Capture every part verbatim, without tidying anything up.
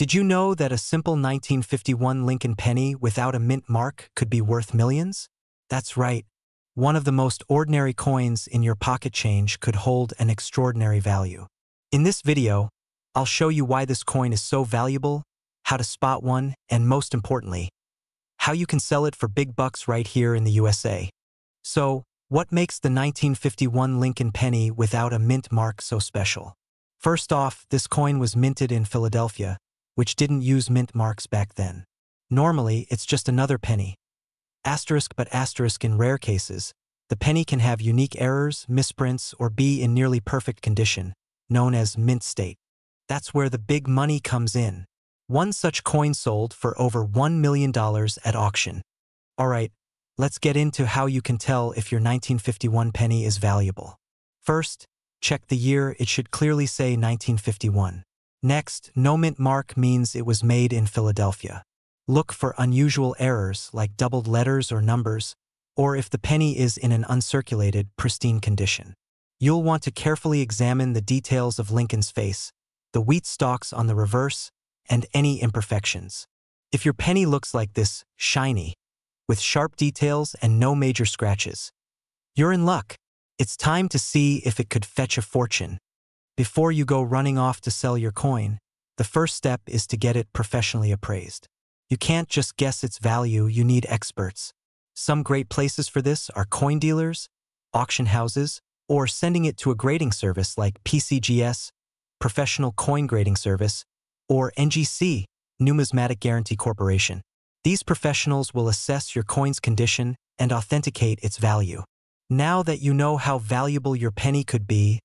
Did you know that a simple nineteen fifty-one Lincoln penny without a mint mark could be worth millions? That's right. One of the most ordinary coins in your pocket change could hold an extraordinary value. In this video, I'll show you why this coin is so valuable, how to spot one, and most importantly, how you can sell it for big bucks right here in the U S A. So, what makes the nineteen fifty-one Lincoln penny without a mint mark so special? First off, this coin was minted in Philadelphia, which didn't use mint marks back then. Normally, it's just another penny. Asterisk but asterisk in rare cases, the penny can have unique errors, misprints, or be in nearly perfect condition, known as mint state. That's where the big money comes in. One such coin sold for over one million dollars at auction. All right, let's get into how you can tell if your nineteen fifty-one penny is valuable. First, check the year. It should clearly say nineteen fifty-one. Next, no mint mark means it was made in Philadelphia. Look for unusual errors like doubled letters or numbers, or if the penny is in an uncirculated, pristine condition. You'll want to carefully examine the details of Lincoln's face, the wheat stalks on the reverse, and any imperfections. If your penny looks like this, shiny, with sharp details and no major scratches, you're in luck. It's time to see if it could fetch a fortune. Before you go running off to sell your coin, the first step is to get it professionally appraised. You can't just guess its value, you need experts. Some great places for this are coin dealers, auction houses, or sending it to a grading service like P C G S, Professional Coin Grading Service, or N G C, Numismatic Guarantee Corporation. These professionals will assess your coin's condition and authenticate its value. Now that you know how valuable your penny could be,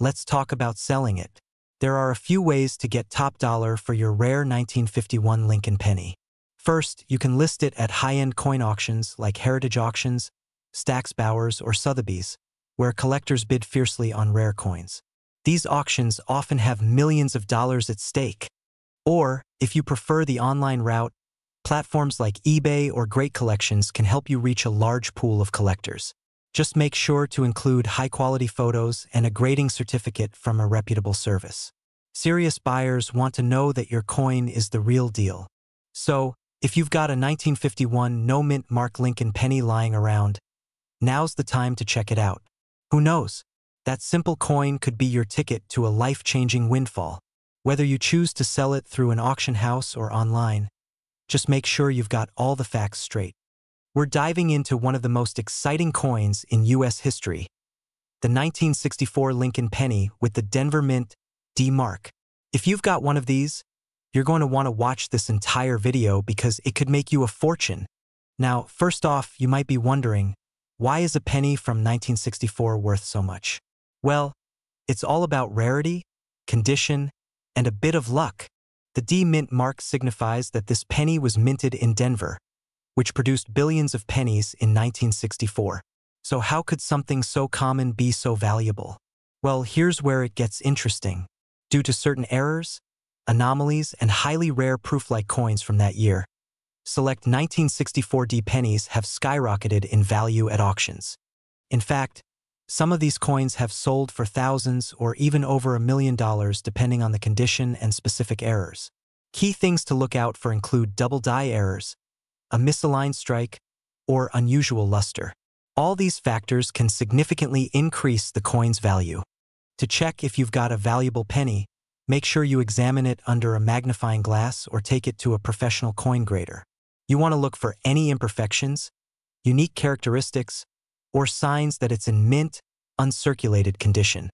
let's talk about selling it. There are a few ways to get top dollar for your rare nineteen fifty-one Lincoln penny. First, you can list it at high-end coin auctions like Heritage Auctions, Stack's Bowers, or Sotheby's, where collectors bid fiercely on rare coins. These auctions often have millions of dollars at stake. Or, if you prefer the online route, platforms like eBay or Great Collections can help you reach a large pool of collectors. Just make sure to include high-quality photos and a grading certificate from a reputable service. Serious buyers want to know that your coin is the real deal. So, if you've got a nineteen fifty-one no-mint mark Lincoln penny lying around, now's the time to check it out. Who knows? That simple coin could be your ticket to a life-changing windfall. Whether you choose to sell it through an auction house or online, just make sure you've got all the facts straight. We're diving into one of the most exciting coins in U S history, the nineteen sixty-four Lincoln penny with the Denver Mint D mark. If you've got one of these, you're going to want to watch this entire video because it could make you a fortune. Now, first off, you might be wondering, why is a penny from nineteen sixty-four worth so much? Well, it's all about rarity, condition, and a bit of luck. The D mint mark signifies that this penny was minted in Denver, which produced billions of pennies in nineteen sixty-four. So how could something so common be so valuable? Well, here's where it gets interesting. Due to certain errors, anomalies, and highly rare proof-like coins from that year, select nineteen sixty-four D pennies have skyrocketed in value at auctions. In fact, some of these coins have sold for thousands or even over a million dollars depending on the condition and specific errors. Key things to look out for include double die errors, a misaligned strike, or unusual luster. All these factors can significantly increase the coin's value. To check if you've got a valuable penny, make sure you examine it under a magnifying glass or take it to a professional coin grader. You want to look for any imperfections, unique characteristics, or signs that it's in mint, uncirculated condition.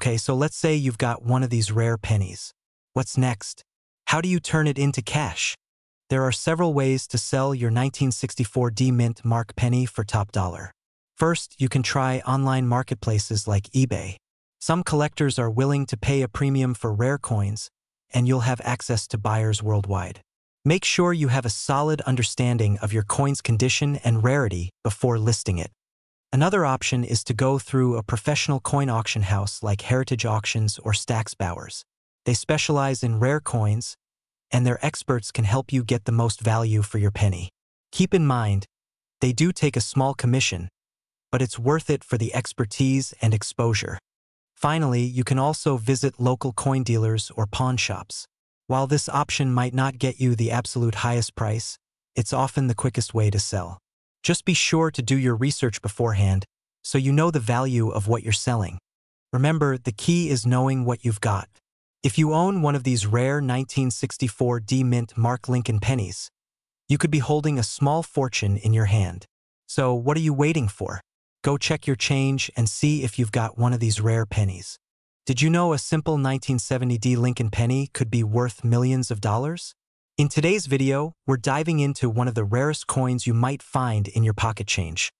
Okay, so let's say you've got one of these rare pennies. What's next? How do you turn it into cash? There are several ways to sell your nineteen sixty-four D mint mark penny for top dollar. First, you can try online marketplaces like eBay. Some collectors are willing to pay a premium for rare coins, and you'll have access to buyers worldwide. Make sure you have a solid understanding of your coin's condition and rarity before listing it. Another option is to go through a professional coin auction house like Heritage Auctions or Stack's Bowers. They specialize in rare coins, and their experts can help you get the most value for your penny. Keep in mind, they do take a small commission, but it's worth it for the expertise and exposure. Finally, you can also visit local coin dealers or pawn shops. While this option might not get you the absolute highest price, it's often the quickest way to sell. Just be sure to do your research beforehand so you know the value of what you're selling. Remember, the key is knowing what you've got. If you own one of these rare nineteen sixty-four D-Mint Mark Lincoln pennies, you could be holding a small fortune in your hand. So what are you waiting for? Go check your change and see if you've got one of these rare pennies. Did you know a simple nineteen seventy D Lincoln penny could be worth millions of dollars? In today's video, we're diving into one of the rarest coins you might find in your pocket change,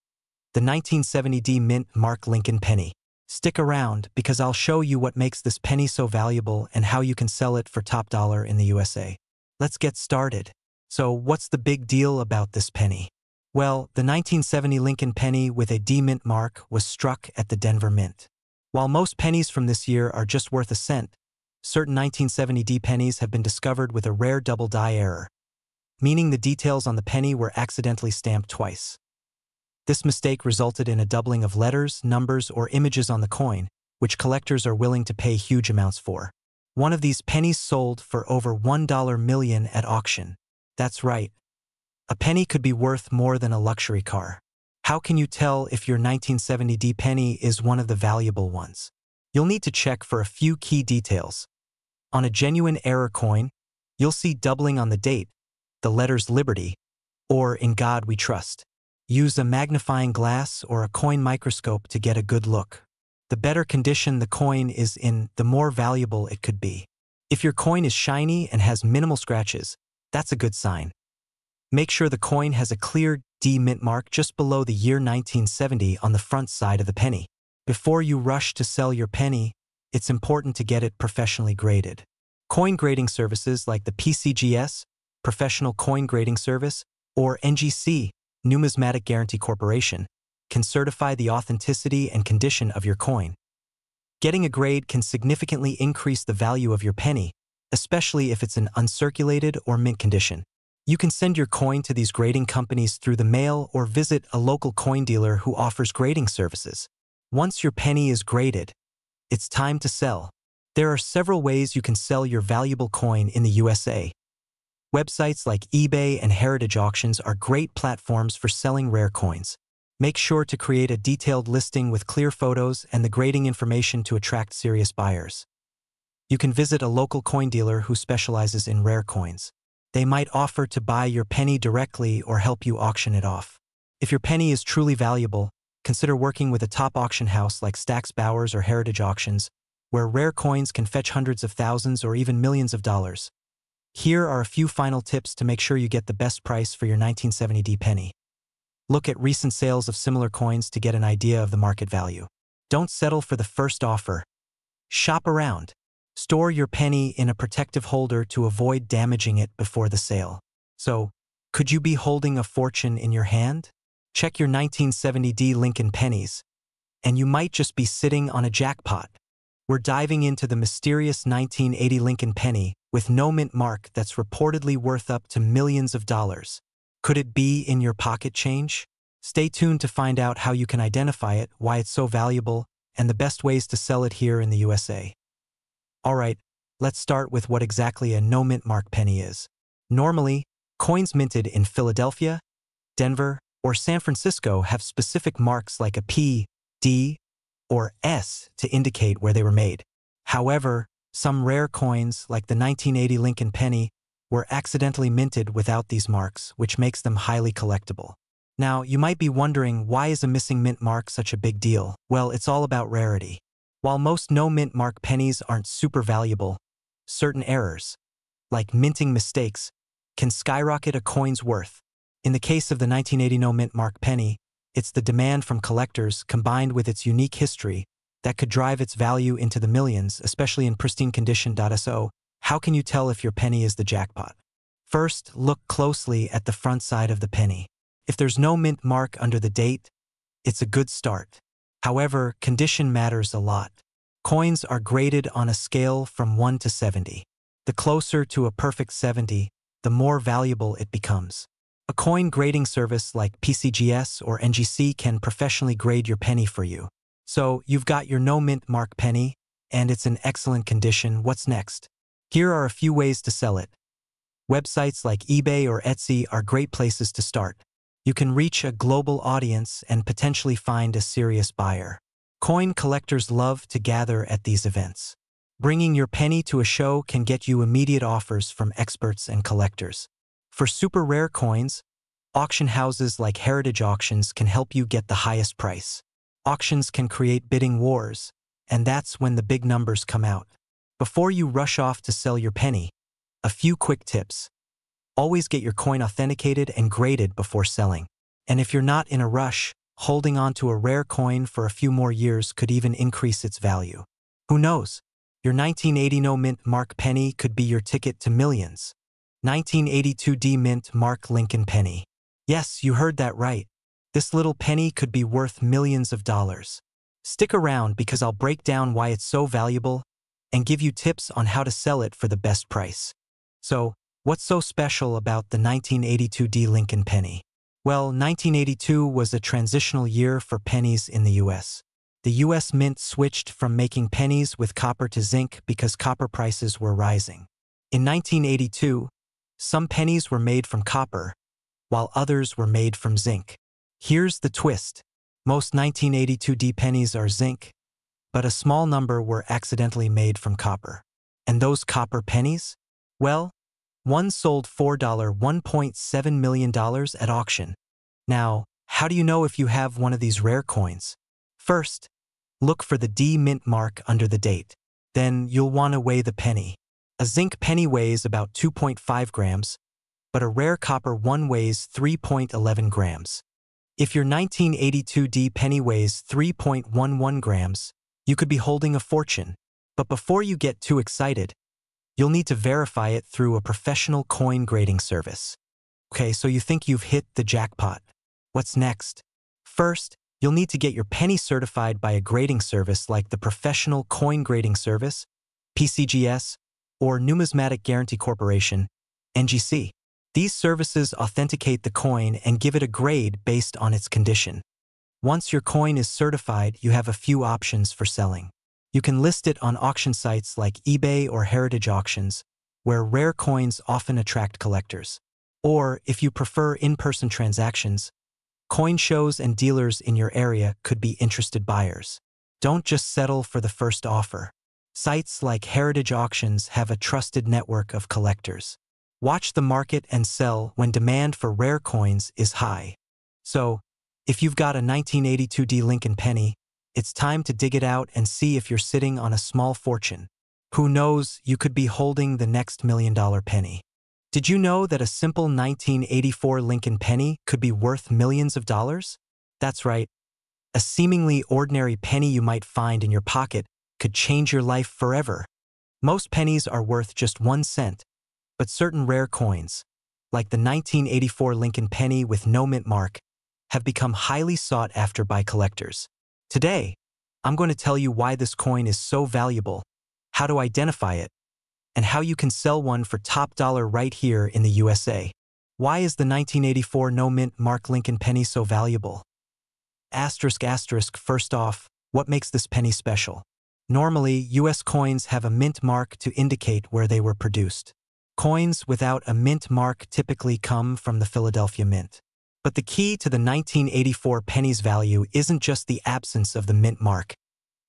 the nineteen seventy D Mint Mark Lincoln penny. Stick around because I'll show you what makes this penny so valuable and how you can sell it for top dollar in the U S A. Let's get started. So what's the big deal about this penny? Well, the nineteen seventy Lincoln penny with a D-Mint mark was struck at the Denver Mint. While most pennies from this year are just worth a cent, certain nineteen seventy D pennies have been discovered with a rare double die error, meaning the details on the penny were accidentally stamped twice. This mistake resulted in a doubling of letters, numbers, or images on the coin, which collectors are willing to pay huge amounts for. One of these pennies sold for over one dollar million at auction. That's right. A penny could be worth more than a luxury car. How can you tell if your nineteen seventy D penny is one of the valuable ones? You'll need to check for a few key details. On a genuine error coin, you'll see doubling on the date, the letters Liberty, or In God We Trust. Use a magnifying glass or a coin microscope to get a good look. The better condition the coin is in, the more valuable it could be. If your coin is shiny and has minimal scratches, that's a good sign. Make sure the coin has a clear D-Mint mark just below the year nineteen seventy on the front side of the penny. Before you rush to sell your penny, it's important to get it professionally graded. Coin grading services like the P C G S, Professional Coin Grading Service, or N G C, Numismatic Guarantee Corporation, can certify the authenticity and condition of your coin. Getting a grade can significantly increase the value of your penny, especially if it's in uncirculated or mint condition. You can send your coin to these grading companies through the mail or visit a local coin dealer who offers grading services. Once your penny is graded, it's time to sell. There are several ways you can sell your valuable coin in the U S A. Websites like eBay and Heritage Auctions are great platforms for selling rare coins. Make sure to create a detailed listing with clear photos and the grading information to attract serious buyers. You can visit a local coin dealer who specializes in rare coins. They might offer to buy your penny directly or help you auction it off. If your penny is truly valuable, consider working with a top auction house like Stack's Bowers or Heritage Auctions, where rare coins can fetch hundreds of thousands or even millions of dollars. Here are a few final tips to make sure you get the best price for your nineteen seventy D penny. Look at recent sales of similar coins to get an idea of the market value. Don't settle for the first offer. Shop around. Store your penny in a protective holder to avoid damaging it before the sale. So, could you be holding a fortune in your hand? Check your nineteen seventy D Lincoln pennies, and you might just be sitting on a jackpot. We're diving into the mysterious nineteen eighty Lincoln penny with no mint mark that's reportedly worth up to millions of dollars. Could it be in your pocket change? Stay tuned to find out how you can identify it, why it's so valuable, and the best ways to sell it here in the U S A. All right, let's start with what exactly a no-mint mark penny is. Normally, coins minted in Philadelphia, Denver, or San Francisco have specific marks like a P, D, or S to indicate where they were made. However, some rare coins, like the nineteen eighty Lincoln penny, were accidentally minted without these marks, which makes them highly collectible. Now, you might be wondering, why is a missing mint mark such a big deal? Well, it's all about rarity. While most no-mint mark pennies aren't super valuable, certain errors, like minting mistakes, can skyrocket a coin's worth. In the case of the nineteen eighty no-mint mark penny, it's the demand from collectors combined with its unique history that could drive its value into the millions, especially in pristine condition. So, how can you tell if your penny is the jackpot? First, look closely at the front side of the penny. If there's no mint mark under the date, it's a good start. However, condition matters a lot. Coins are graded on a scale from one to seventy. The closer to a perfect seventy, the more valuable it becomes. A coin grading service like P C G S or N G C can professionally grade your penny for you. So, you've got your no-mint mark penny, and it's in excellent condition. What's next? Here are a few ways to sell it. Websites like eBay or Etsy are great places to start. You can reach a global audience and potentially find a serious buyer. Coin collectors love to gather at these events. Bringing your penny to a show can get you immediate offers from experts and collectors. For super rare coins, auction houses like Heritage Auctions can help you get the highest price. Auctions can create bidding wars, and that's when the big numbers come out. Before you rush off to sell your penny, a few quick tips. Always get your coin authenticated and graded before selling. And if you're not in a rush, holding on to a rare coin for a few more years could even increase its value. Who knows? Your nineteen eighty no mint mark penny could be your ticket to millions. nineteen eighty-two D mint mark Lincoln penny. Yes, you heard that right. This little penny could be worth millions of dollars. Stick around because I'll break down why it's so valuable and give you tips on how to sell it for the best price. So, what's so special about the nineteen eighty-two D Lincoln penny? Well, nineteen eighty-two was a transitional year for pennies in the U S. The U S Mint switched from making pennies with copper to zinc because copper prices were rising. In nineteen eighty-two, some pennies were made from copper, while others were made from zinc. Here's the twist. Most nineteen eighty-two D pennies are zinc, but a small number were accidentally made from copper. And those copper pennies? Well, one sold for one dollar, one point seven million dollars at auction. Now, how do you know if you have one of these rare coins? First, look for the D mint mark under the date. Then you'll want to weigh the penny. A zinc penny weighs about two point five grams, but a rare copper one weighs three point one one grams. If your nineteen eighty-two D penny weighs three point one one grams, you could be holding a fortune. But before you get too excited, you'll need to verify it through a professional coin grading service. Okay, so you think you've hit the jackpot. What's next? First, you'll need to get your penny certified by a grading service like the Professional Coin Grading Service, P C G S, or Numismatic Guarantee Corporation, N G C. These services authenticate the coin and give it a grade based on its condition. Once your coin is certified, you have a few options for selling. You can list it on auction sites like eBay or Heritage Auctions, where rare coins often attract collectors. Or, if you prefer in-person transactions, coin shows and dealers in your area could be interested buyers. Don't just settle for the first offer. Sites like Heritage Auctions have a trusted network of collectors. Watch the market and sell when demand for rare coins is high. So, if you've got a nineteen eighty-two D Lincoln penny, it's time to dig it out and see if you're sitting on a small fortune. Who knows, you could be holding the next million-dollar penny. Did you know that a simple nineteen eighty-four Lincoln penny could be worth millions of dollars? That's right. A seemingly ordinary penny you might find in your pocket could change your life forever. Most pennies are worth just one cent, but certain rare coins, like the nineteen eighty-four Lincoln penny with no mint mark, have become highly sought after by collectors. Today, I'm going to tell you why this coin is so valuable, how to identify it, and how you can sell one for top dollar right here in the U S A. Why is the nineteen eighty-four no mint mark Lincoln penny so valuable? Asterisk asterisk First off, what makes this penny special? Normally, U S coins have a mint mark to indicate where they were produced. Coins without a mint mark typically come from the Philadelphia Mint. But the key to the nineteen eighty-four penny's value isn't just the absence of the mint mark.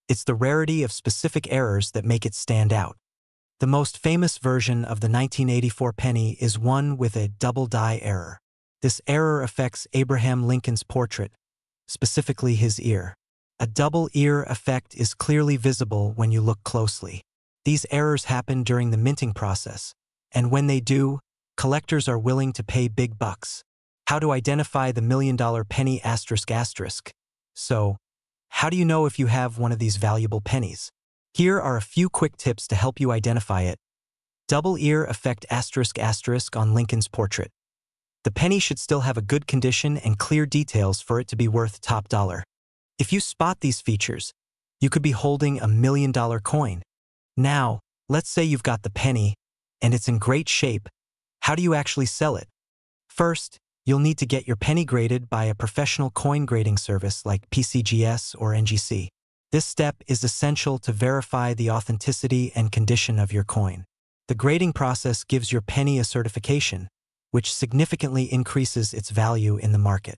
It's the rarity of specific errors that make it stand out. The most famous version of the nineteen eighty-four penny is one with a double die error. This error affects Abraham Lincoln's portrait, specifically his ear. A double ear effect is clearly visible when you look closely. These errors happen during the minting process, and when they do, collectors are willing to pay big bucks. How to identify the million-dollar penny asterisk asterisk? So, how do you know if you have one of these valuable pennies? Here are a few quick tips to help you identify it. Double ear effect asterisk asterisk on Lincoln's portrait. The penny should still have a good condition and clear details for it to be worth top dollar. If you spot these features, you could be holding a million-dollar coin. Now, let's say you've got the penny, and it's in great shape. How do you actually sell it? First, you'll need to get your penny graded by a professional coin grading service like P C G S or N G C. This step is essential to verify the authenticity and condition of your coin. The The grading process gives your penny a certification, which significantly increases its value in the market.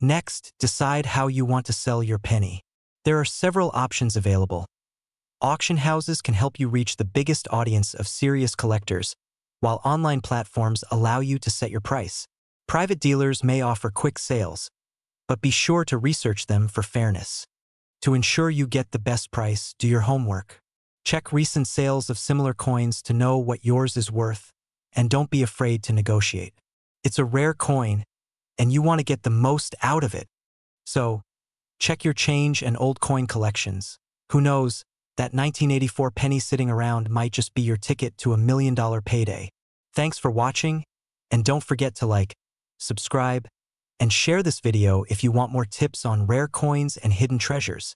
Next, decide how you want to sell your penny. There are several options available. Auction houses can help you reach the biggest audience of serious collectors, while online platforms allow you to set your price. Private dealers may offer quick sales, but be sure to research them for fairness. To ensure you get the best price, do your homework. Check recent sales of similar coins to know what yours is worth, and don't be afraid to negotiate. It's a rare coin, and you want to get the most out of it. So, check your change and old coin collections. Who knows? That nineteen eighty-four penny sitting around might just be your ticket to a million dollar payday. Thanks for watching, and don't forget to like, subscribe, and share this video if you want more tips on rare coins and hidden treasures.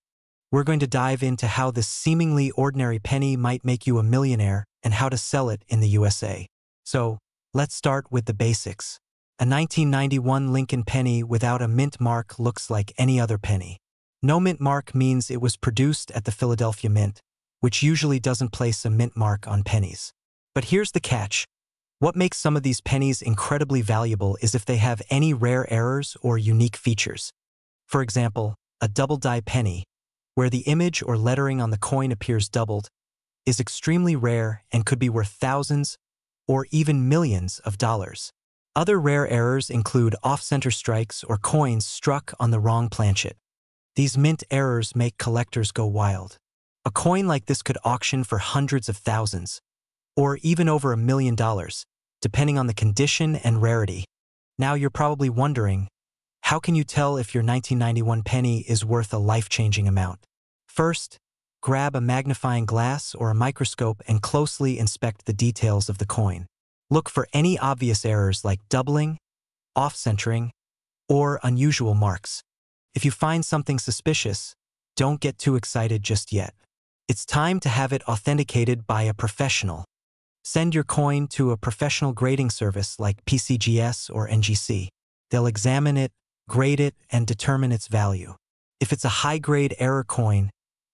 We're going to dive into how this seemingly ordinary penny might make you a millionaire and how to sell it in the U S A. So, let's start with the basics. A nineteen ninety-one Lincoln penny without a mint mark looks like any other penny. No mint mark means it was produced at the Philadelphia Mint, which usually doesn't place a mint mark on pennies. But here's the catch. What makes some of these pennies incredibly valuable is if they have any rare errors or unique features. For example, a double-die penny, where the image or lettering on the coin appears doubled, is extremely rare and could be worth thousands or even millions of dollars. Other rare errors include off-center strikes or coins struck on the wrong planchet. These mint errors make collectors go wild. A coin like this could auction for hundreds of thousands, or even over a million dollars, depending on the condition and rarity. Now you're probably wondering, how can you tell if your nineteen ninety-one penny is worth a life-changing amount? First, grab a magnifying glass or a microscope and closely inspect the details of the coin. Look for any obvious errors like doubling, off-centering, or unusual marks. If you find something suspicious, don't get too excited just yet. It's time to have it authenticated by a professional. Send your coin to a professional grading service like P C G S or N G C. They'll examine it, grade it, and determine its value. If it's a high-grade error coin,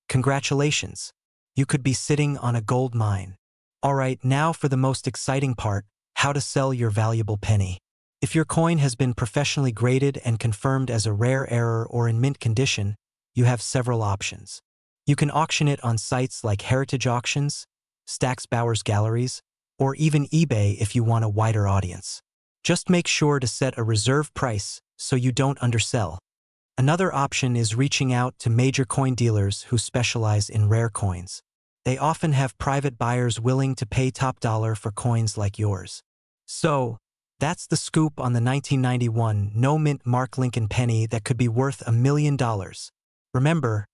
congratulations. You could be sitting on a gold mine. All right, now for the most exciting part, how to sell your valuable penny. If your coin has been professionally graded and confirmed as a rare error or in mint condition, you have several options. You can auction it on sites like Heritage Auctions, Stack's Bowers Galleries, or even eBay if you want a wider audience. Just make sure to set a reserve price so you don't undersell. Another option is reaching out to major coin dealers who specialize in rare coins. They often have private buyers willing to pay top dollar for coins like yours. So, that's the scoop on the nineteen ninety-one no-mint Mark Lincoln penny that could be worth a million dollars. Remember,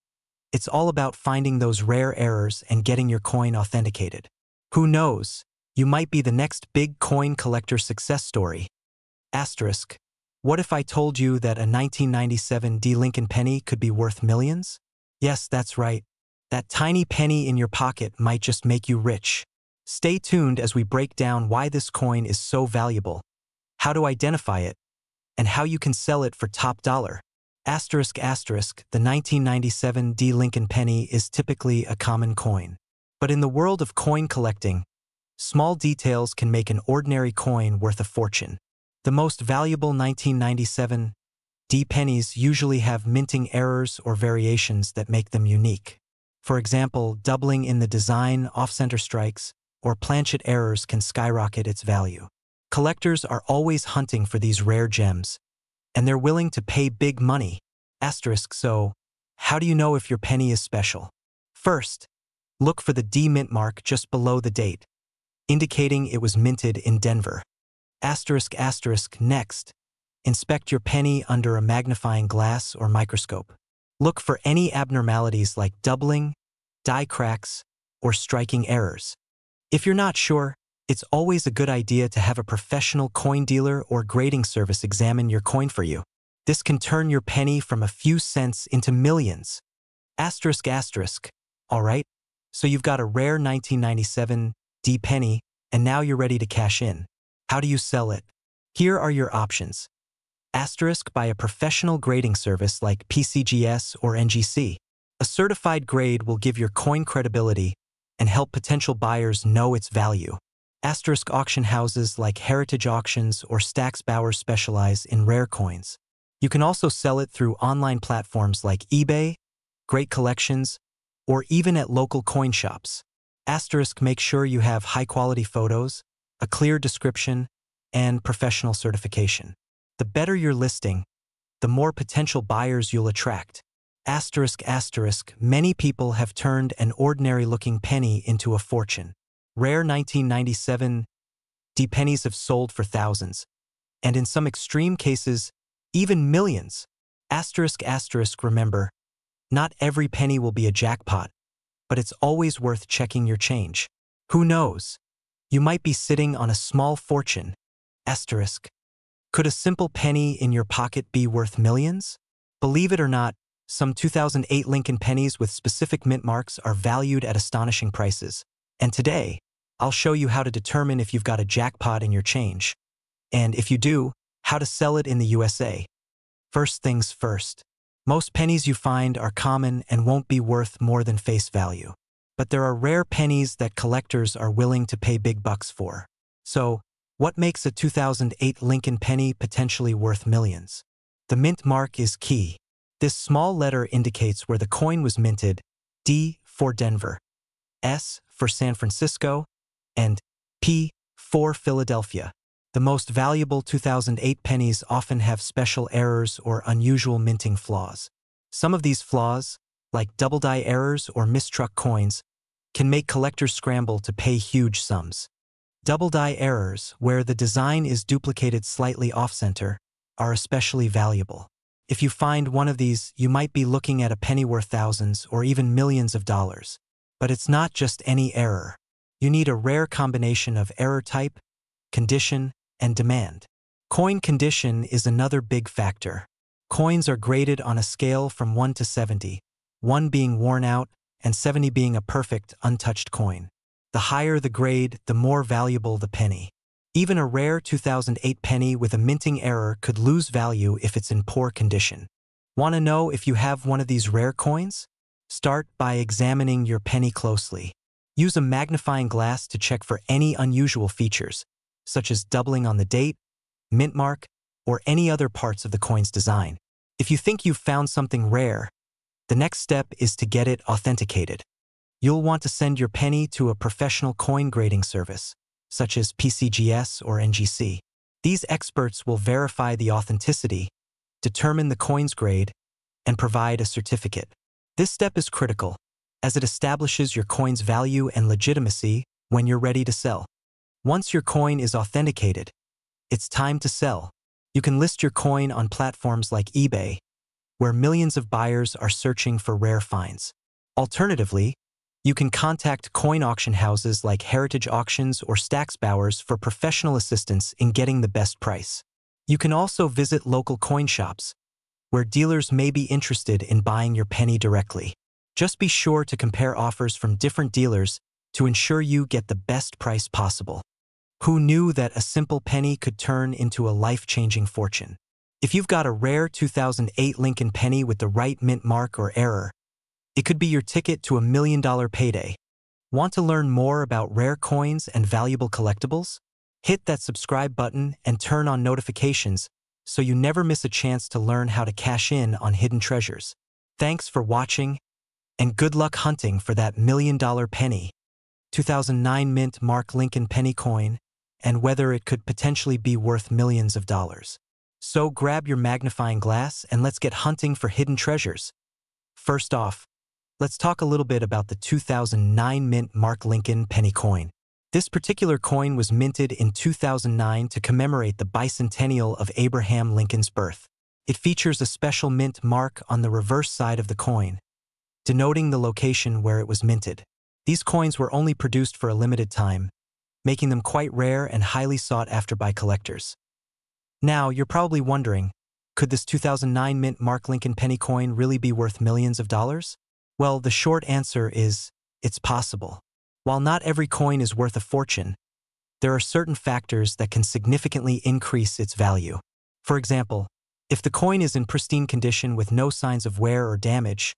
it's all about finding those rare errors and getting your coin authenticated. Who knows? You might be the next big coin collector success story. Asterisk. What if I told you that a nineteen ninety-seven D. Lincoln penny could be worth millions? Yes, that's right. That tiny penny in your pocket might just make you rich. Stay tuned as we break down why this coin is so valuable, how to identify it, and how you can sell it for top dollar. Asterisk, asterisk, the nineteen ninety-seven D. Lincoln penny is typically a common coin. But in the world of coin collecting, small details can make an ordinary coin worth a fortune. The most valuable nineteen ninety-seven D. pennies usually have minting errors or variations that make them unique. For example, doubling in the design, off-center strikes, or planchet errors can skyrocket its value. Collectors are always hunting for these rare gems, and they're willing to pay big money. Asterisk, so, how do you know if your penny is special? First, look for the D mint mark just below the date, indicating it was minted in Denver. Asterisk, asterisk, next, inspect your penny under a magnifying glass or microscope. Look for any abnormalities like doubling, die cracks, or striking errors. If you're not sure, it's always a good idea to have a professional coin dealer or grading service examine your coin for you. This can turn your penny from a few cents into millions. Asterisk, asterisk. All right, so you've got a rare nineteen ninety-seven D penny, and now you're ready to cash in. How do you sell it? Here are your options. Asterisk, by a professional grading service like P C G S or N G C. A certified grade will give your coin credibility and help potential buyers know its value. Asterisk auction houses like Heritage Auctions or Stack's Bowers specialize in rare coins. You can also sell it through online platforms like eBay, Great Collections, or even at local coin shops. Asterisk make sure you have high-quality photos, a clear description, and professional certification. The better your listing, the more potential buyers you'll attract. Asterisk asterisk many people have turned an ordinary-looking penny into a fortune. Rare nineteen ninety-seven D pennies have sold for thousands, and in some extreme cases, even millions. Asterisk asterisk remember, not every penny will be a jackpot, but it's always worth checking your change. Who knows? You might be sitting on a small fortune. Asterisk. Could a simple penny in your pocket be worth millions? Believe it or not, some two thousand eight Lincoln pennies with specific mint marks are valued at astonishing prices. And today, I'll show you how to determine if you've got a jackpot in your change, and if you do, how to sell it in the U S A. First things first. Most pennies you find are common and won't be worth more than face value. But there are rare pennies that collectors are willing to pay big bucks for. So, what makes a two thousand eight Lincoln penny potentially worth millions? The mint mark is key. This small letter indicates where the coin was minted, D for Denver, S for San Francisco, and P for Philadelphia. The most valuable two thousand eight pennies often have special errors or unusual minting flaws. Some of these flaws, like double-die errors or mistruck coins, can make collectors scramble to pay huge sums. Double-die errors, where the design is duplicated slightly off-center, are especially valuable. If you find one of these, you might be looking at a penny worth thousands or even millions of dollars. But it's not just any error. You need a rare combination of error type, condition, and demand. Coin condition is another big factor. Coins are graded on a scale from one to seventy, one being worn out and seventy being a perfect, untouched coin. The higher the grade, the more valuable the penny. Even a rare two thousand eight penny with a minting error could lose value if it's in poor condition. Want to know if you have one of these rare coins? Start by examining your penny closely. Use a magnifying glass to check for any unusual features, such as doubling on the date, mint mark, or any other parts of the coin's design. If you think you've found something rare, the next step is to get it authenticated. You'll want to send your penny to a professional coin grading service, such as P C G S or N G C. These experts will verify the authenticity, determine the coin's grade, and provide a certificate. This step is critical, as it establishes your coin's value and legitimacy when you're ready to sell. Once your coin is authenticated, it's time to sell. You can list your coin on platforms like eBay, where millions of buyers are searching for rare finds. Alternatively, you can contact coin auction houses like Heritage Auctions or Stack's Bowers for professional assistance in getting the best price. You can also visit local coin shops, where dealers may be interested in buying your penny directly. Just be sure to compare offers from different dealers to ensure you get the best price possible. Who knew that a simple penny could turn into a life-changing fortune? If you've got a rare two thousand eight Lincoln penny with the right mint mark or error, it could be your ticket to a million-dollar payday. Want to learn more about rare coins and valuable collectibles? Hit that subscribe button and turn on notifications so you never miss a chance to learn how to cash in on hidden treasures. Thanks for watching, and good luck hunting for that million-dollar penny. two thousand nine mint mark Lincoln penny coin, and whether it could potentially be worth millions of dollars. So grab your magnifying glass and let's get hunting for hidden treasures. First off, let's talk a little bit about the two thousand nine mint mark Lincoln penny coin. This particular coin was minted in two thousand nine to commemorate the bicentennial of Abraham Lincoln's birth. It features a special mint mark on the reverse side of the coin, denoting the location where it was minted. These coins were only produced for a limited time, making them quite rare and highly sought after by collectors. Now, you're probably wondering, could this two thousand nine mint mark Lincoln penny coin really be worth millions of dollars? Well, the short answer is, it's possible. While not every coin is worth a fortune, there are certain factors that can significantly increase its value. For example, if the coin is in pristine condition with no signs of wear or damage,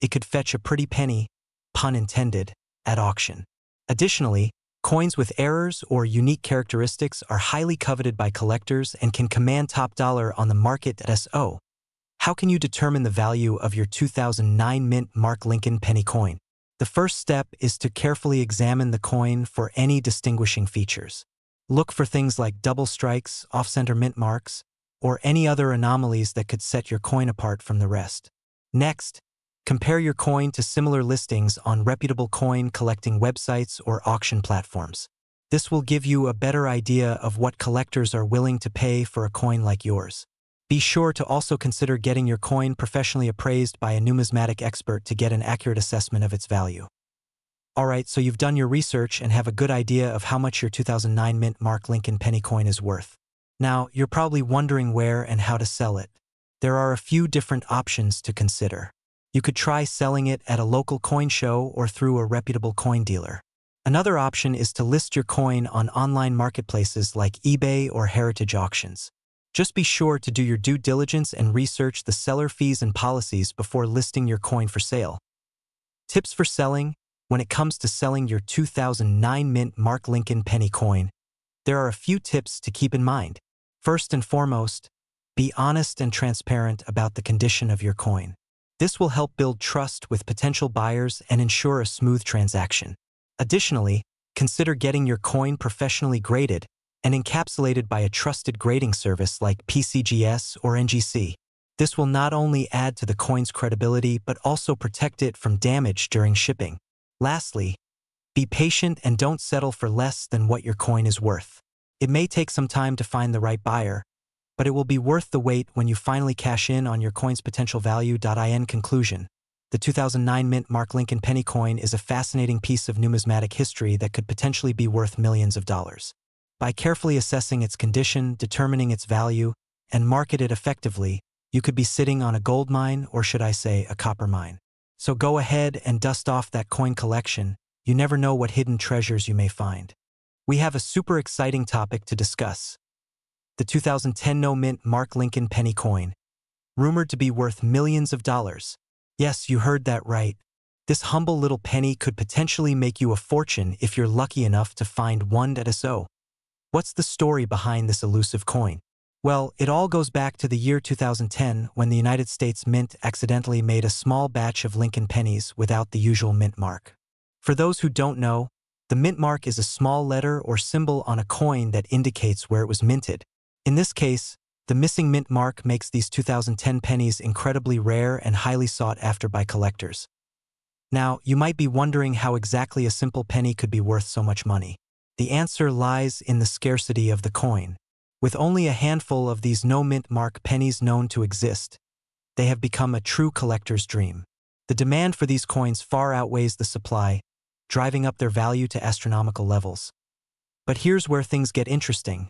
it could fetch a pretty penny, pun intended, at auction. Additionally, Coins with errors or unique characteristics are highly coveted by collectors and can command top dollar on the market at S O. How can you determine the value of your two thousand nine mint Mark Lincoln penny coin? The first step is to carefully examine the coin for any distinguishing features. Look for things like double strikes, off-center mint marks, or any other anomalies that could set your coin apart from the rest. Next, compare your coin to similar listings on reputable coin collecting websites or auction platforms. This will give you a better idea of what collectors are willing to pay for a coin like yours. Be sure to also consider getting your coin professionally appraised by a numismatic expert to get an accurate assessment of its value. Alright, so you've done your research and have a good idea of how much your two thousand nine mint Mark Lincoln penny coin is worth. Now, you're probably wondering where and how to sell it. There are a few different options to consider. You could try selling it at a local coin show or through a reputable coin dealer. Another option is to list your coin on online marketplaces like eBay or Heritage Auctions. Just be sure to do your due diligence and research the seller fees and policies before listing your coin for sale. Tips for selling. When it comes to selling your two thousand nine mint Mark Lincoln penny coin, there are a few tips to keep in mind. First and foremost, be honest and transparent about the condition of your coin. This will help build trust with potential buyers and ensure a smooth transaction. Additionally, consider getting your coin professionally graded and encapsulated by a trusted grading service like P C G S or N G C. This will not only add to the coin's credibility but also protect it from damage during shipping. Lastly, be patient and don't settle for less than what your coin is worth. It may take some time to find the right buyer, but it will be worth the wait when you finally cash in on your coin's potential value. In conclusion, the two thousand nine mint Mark Lincoln penny coin is a fascinating piece of numismatic history that could potentially be worth millions of dollars. By carefully assessing its condition, determining its value, and market it effectively, you could be sitting on a gold mine, or should I say a copper mine. So go ahead and dust off that coin collection. You never know what hidden treasures you may find. We have a super exciting topic to discuss. The two thousand ten no mint Mark Lincoln penny coin, rumored to be worth millions of dollars. Yes, you heard that right. This humble little penny could potentially make you a fortune if you're lucky enough to find one at S O. What's the story behind this elusive coin? Well, it all goes back to the year two thousand ten when the United States Mint accidentally made a small batch of Lincoln pennies without the usual mint mark. For those who don't know, the mint mark is a small letter or symbol on a coin that indicates where it was minted. In this case, the missing mint mark makes these two thousand ten pennies incredibly rare and highly sought after by collectors. Now, you might be wondering how exactly a simple penny could be worth so much money. The answer lies in the scarcity of the coin. With only a handful of these no mint mark pennies known to exist, they have become a true collector's dream. The demand for these coins far outweighs the supply, driving up their value to astronomical levels. But here's where things get interesting.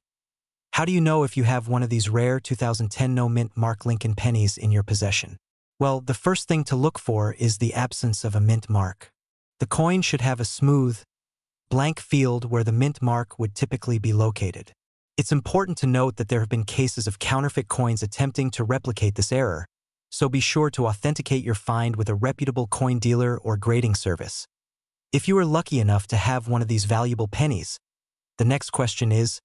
How do you know if you have one of these rare two thousand ten no mint Mark Lincoln pennies in your possession? Well, the first thing to look for is the absence of a mint mark. The coin should have a smooth, blank field where the mint mark would typically be located. It's important to note that there have been cases of counterfeit coins attempting to replicate this error, so be sure to authenticate your find with a reputable coin dealer or grading service. If you are lucky enough to have one of these valuable pennies, the next question is,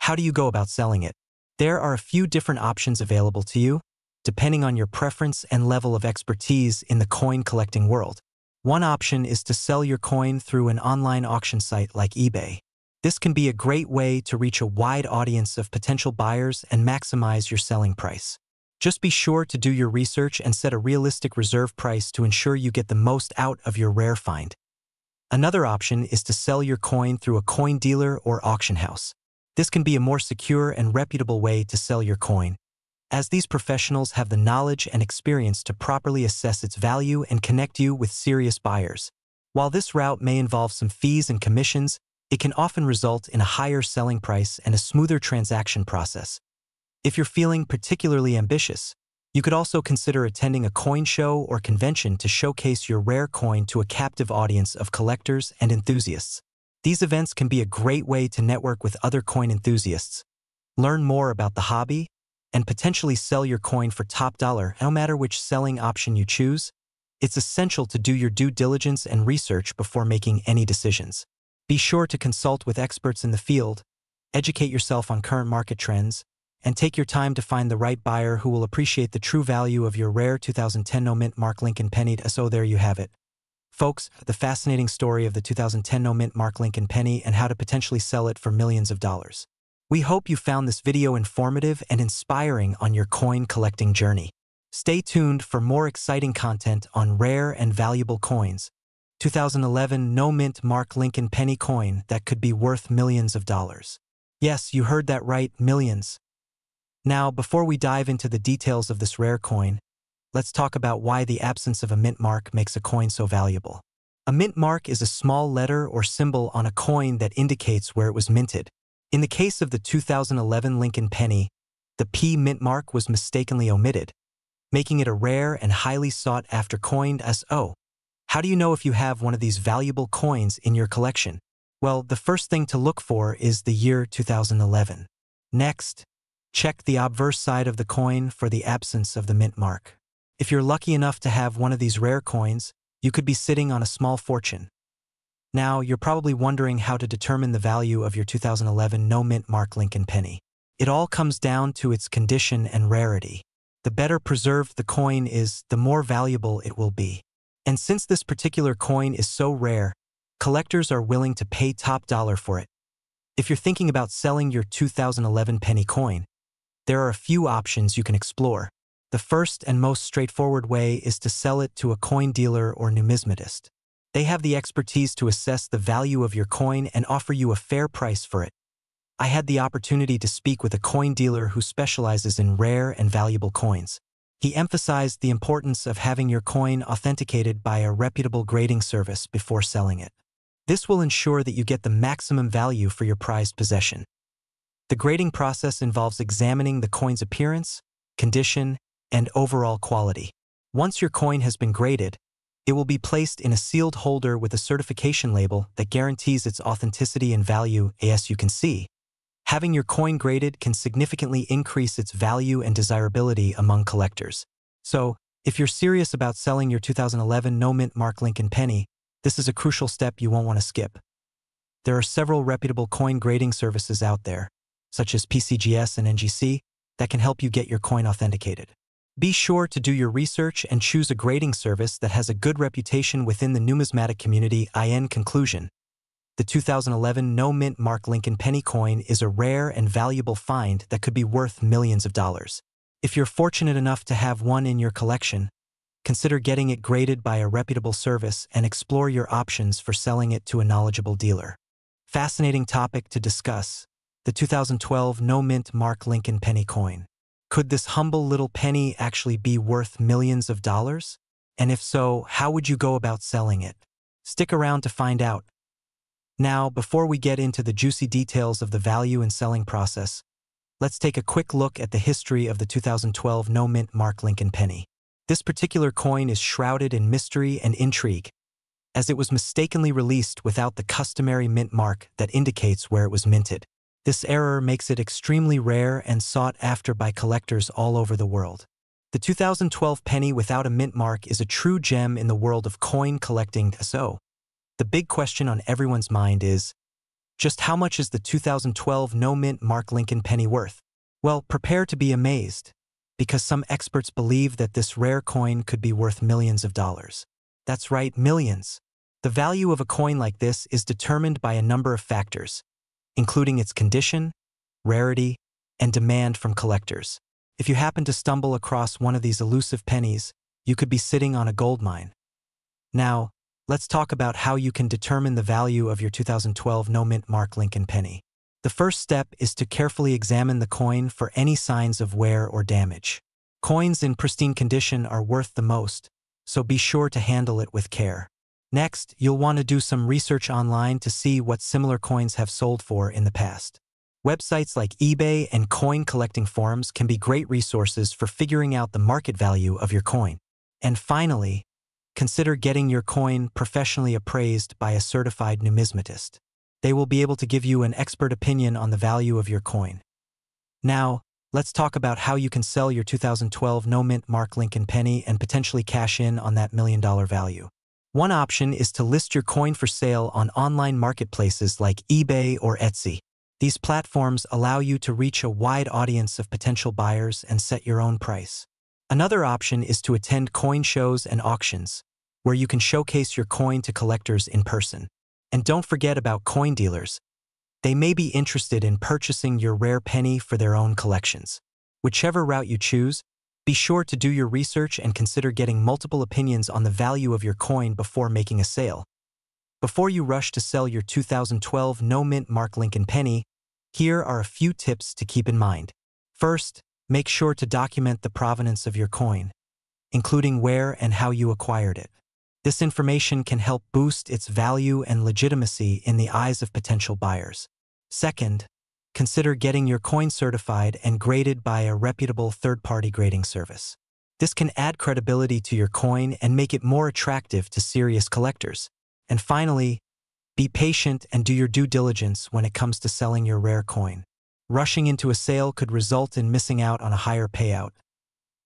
how do you go about selling it? There are a few different options available to you, depending on your preference and level of expertise in the coin collecting world. One option is to sell your coin through an online auction site like eBay. This can be a great way to reach a wide audience of potential buyers and maximize your selling price. Just be sure to do your research and set a realistic reserve price to ensure you get the most out of your rare find. Another option is to sell your coin through a coin dealer or auction house. This can be a more secure and reputable way to sell your coin, as these professionals have the knowledge and experience to properly assess its value and connect you with serious buyers. While this route may involve some fees and commissions, it can often result in a higher selling price and a smoother transaction process. If you're feeling particularly ambitious, you could also consider attending a coin show or convention to showcase your rare coin to a captive audience of collectors and enthusiasts. These events can be a great way to network with other coin enthusiasts, learn more about the hobby, and potentially sell your coin for top dollar. No matter which selling option you choose, it's essential to do your due diligence and research before making any decisions. Be sure to consult with experts in the field, educate yourself on current market trends, and take your time to find the right buyer who will appreciate the true value of your rare two thousand ten No Mint Mark Lincoln Penny. So there you have it, folks, the fascinating story of the two thousand ten No Mint Mark Lincoln Penny and how to potentially sell it for millions of dollars. We hope you found this video informative and inspiring on your coin collecting journey. Stay tuned for more exciting content on rare and valuable coins. two thousand eleven No Mint Mark Lincoln Penny coin that could be worth millions of dollars. Yes, you heard that right, millions. Now, before we dive into the details of this rare coin, let's talk about why the absence of a mint mark makes a coin so valuable. A mint mark is a small letter or symbol on a coin that indicates where it was minted. In the case of the two thousand eleven Lincoln Penny, the P mint mark was mistakenly omitted, making it a rare and highly sought-after coin. So, how do you know if you have one of these valuable coins in your collection? Well, the first thing to look for is the year two thousand eleven. Next, check the obverse side of the coin for the absence of the mint mark. If you're lucky enough to have one of these rare coins, you could be sitting on a small fortune. Now, you're probably wondering how to determine the value of your two thousand eleven No Mint Mark Lincoln Penny. It all comes down to its condition and rarity. The better preserved the coin is, the more valuable it will be. And since this particular coin is so rare, collectors are willing to pay top dollar for it. If you're thinking about selling your two thousand eleven penny coin, there are a few options you can explore. The first and most straightforward way is to sell it to a coin dealer or numismatist. They have the expertise to assess the value of your coin and offer you a fair price for it. I had the opportunity to speak with a coin dealer who specializes in rare and valuable coins. He emphasized the importance of having your coin authenticated by a reputable grading service before selling it. This will ensure that you get the maximum value for your prized possession. The grading process involves examining the coin's appearance, condition, and overall quality. Once your coin has been graded, it will be placed in a sealed holder with a certification label that guarantees its authenticity and value. As you can see, having your coin graded can significantly increase its value and desirability among collectors. So, if you're serious about selling your two thousand eleven No Mint Mark Lincoln Penny, this is a crucial step you won't want to skip. There are several reputable coin grading services out there, such as P C G S and N G C, that can help you get your coin authenticated. Be sure to do your research and choose a grading service that has a good reputation within the numismatic community. In conclusion, the two thousand eleven No Mint Mark Lincoln Penny coin is a rare and valuable find that could be worth millions of dollars. If you're fortunate enough to have one in your collection, consider getting it graded by a reputable service and explore your options for selling it to a knowledgeable dealer. Fascinating topic to discuss. The two thousand twelve No Mint Mark Lincoln Penny coin. Could this humble little penny actually be worth millions of dollars? And if so, how would you go about selling it? Stick around to find out. Now, before we get into the juicy details of the value and selling process, let's take a quick look at the history of the two thousand twelve No Mint Mark Lincoln Penny. This particular coin is shrouded in mystery and intrigue, as it was mistakenly released without the customary mint mark that indicates where it was minted. This error makes it extremely rare and sought after by collectors all over the world. The two thousand twelve penny without a mint mark is a true gem in the world of coin collecting. So, the big question on everyone's mind is, just how much is the two thousand twelve No Mint Mark Lincoln Penny worth? Well, prepare to be amazed, because some experts believe that this rare coin could be worth millions of dollars. That's right, millions. The value of a coin like this is determined by a number of factors, including its condition, rarity, and demand from collectors. If you happen to stumble across one of these elusive pennies, you could be sitting on a gold mine. Now, let's talk about how you can determine the value of your two thousand twelve No Mint Mark Lincoln Penny. The first step is to carefully examine the coin for any signs of wear or damage. Coins in pristine condition are worth the most, so be sure to handle it with care. Next, you'll want to do some research online to see what similar coins have sold for in the past. Websites like eBay and coin collecting forums can be great resources for figuring out the market value of your coin. And finally, consider getting your coin professionally appraised by a certified numismatist. They will be able to give you an expert opinion on the value of your coin. Now, let's talk about how you can sell your two thousand twelve No Mint Mark Lincoln Penny and potentially cash in on that million dollar value. One option is to list your coin for sale on online marketplaces like eBay or Etsy. These platforms allow you to reach a wide audience of potential buyers and set your own price. Another option is to attend coin shows and auctions, where you can showcase your coin to collectors in person. And don't forget about coin dealers. They may be interested in purchasing your rare penny for their own collections. Whichever route you choose, be sure to do your research and consider getting multiple opinions on the value of your coin before making a sale. Before you rush to sell your two thousand twelve No Mint Mark Lincoln penny, here are a few tips to keep in mind. First, make sure to document the provenance of your coin, including where and how you acquired it. This information can help boost its value and legitimacy in the eyes of potential buyers. Second, consider getting your coin certified and graded by a reputable third-party grading service. This can add credibility to your coin and make it more attractive to serious collectors. And finally, be patient and do your due diligence when it comes to selling your rare coin. Rushing into a sale could result in missing out on a higher payout.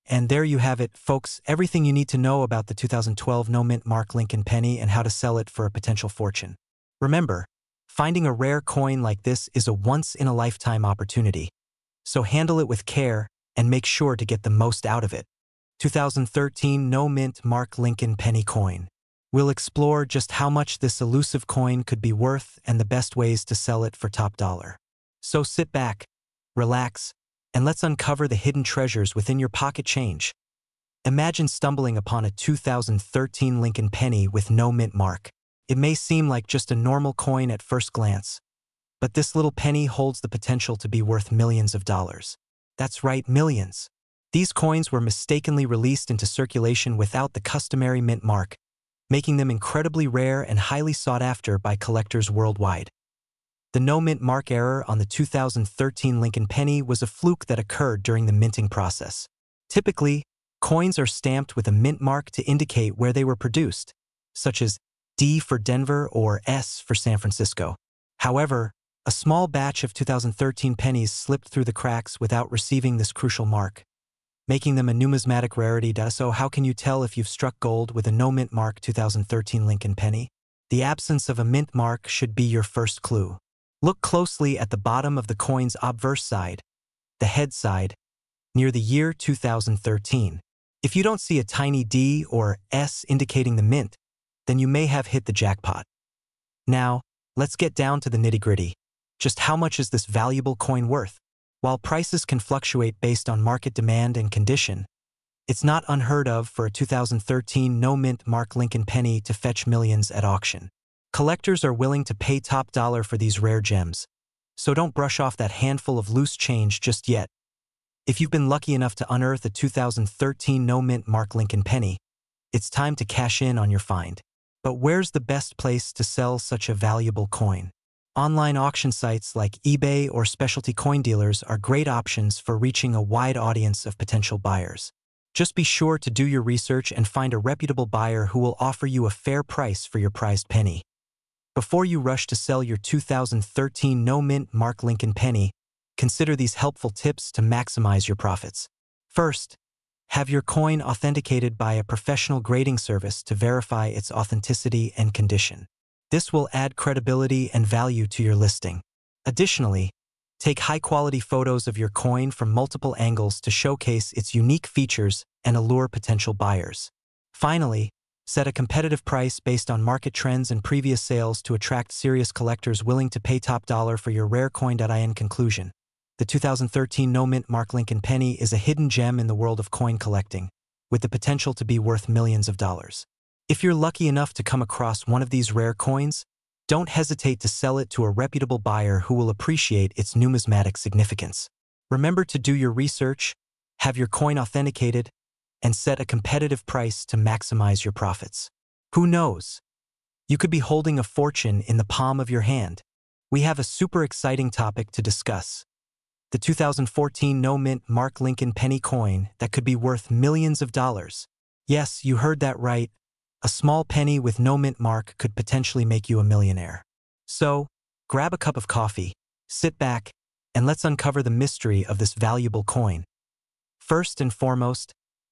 And there you have it, folks, everything you need to know about the two thousand twelve No Mint Mark Lincoln penny and how to sell it for a potential fortune. Remember, finding a rare coin like this is a once-in-a-lifetime opportunity, so handle it with care and make sure to get the most out of it. two thousand thirteen No Mint Mark Lincoln Penny Coin. We'll explore just how much this elusive coin could be worth and the best ways to sell it for top dollar. So sit back, relax, and let's uncover the hidden treasures within your pocket change. Imagine stumbling upon a two thousand thirteen Lincoln penny with no mint mark. It may seem like just a normal coin at first glance, but this little penny holds the potential to be worth millions of dollars. That's right, millions. These coins were mistakenly released into circulation without the customary mint mark, making them incredibly rare and highly sought after by collectors worldwide. The no mint mark error on the two thousand thirteen Lincoln penny was a fluke that occurred during the minting process. Typically, coins are stamped with a mint mark to indicate where they were produced, such as D for Denver or S for San Francisco. However, a small batch of two thousand thirteen pennies slipped through the cracks without receiving this crucial mark, making them a numismatic rarity. So how can you tell if you've struck gold with a no mint mark two thousand thirteen Lincoln penny? The absence of a mint mark should be your first clue. Look closely at the bottom of the coin's obverse side, the head side, near the year two thousand thirteen. If you don't see a tiny D or S indicating the mint, then you may have hit the jackpot. Now, let's get down to the nitty-gritty. Just how much is this valuable coin worth? While prices can fluctuate based on market demand and condition, it's not unheard of for a two thousand thirteen No Mint Mark Lincoln penny to fetch millions at auction. Collectors are willing to pay top dollar for these rare gems, so don't brush off that handful of loose change just yet. If you've been lucky enough to unearth a two thousand thirteen No Mint Mark Lincoln penny, it's time to cash in on your find. But where's the best place to sell such a valuable coin? Online auction sites like eBay or specialty coin dealers are great options for reaching a wide audience of potential buyers. Just be sure to do your research and find a reputable buyer who will offer you a fair price for your prized penny. Before you rush to sell your two thousand thirteen No Mint Mark Lincoln penny, consider these helpful tips to maximize your profits. First, have your coin authenticated by a professional grading service to verify its authenticity and condition. This will add credibility and value to your listing. Additionally, take high-quality photos of your coin from multiple angles to showcase its unique features and allure potential buyers. Finally, set a competitive price based on market trends and previous sales to attract serious collectors willing to pay top dollar for your rare coin. In conclusion, the two thousand thirteen No Mint Mark Lincoln penny is a hidden gem in the world of coin collecting, with the potential to be worth millions of dollars. If you're lucky enough to come across one of these rare coins, don't hesitate to sell it to a reputable buyer who will appreciate its numismatic significance. Remember to do your research, have your coin authenticated, and set a competitive price to maximize your profits. Who knows? You could be holding a fortune in the palm of your hand. We have a super exciting topic to discuss: the two thousand fourteen No Mint Mark Lincoln penny coin that could be worth millions of dollars. Yes, you heard that right. A small penny with no mint mark could potentially make you a millionaire. So, grab a cup of coffee, sit back, and let's uncover the mystery of this valuable coin. First and foremost,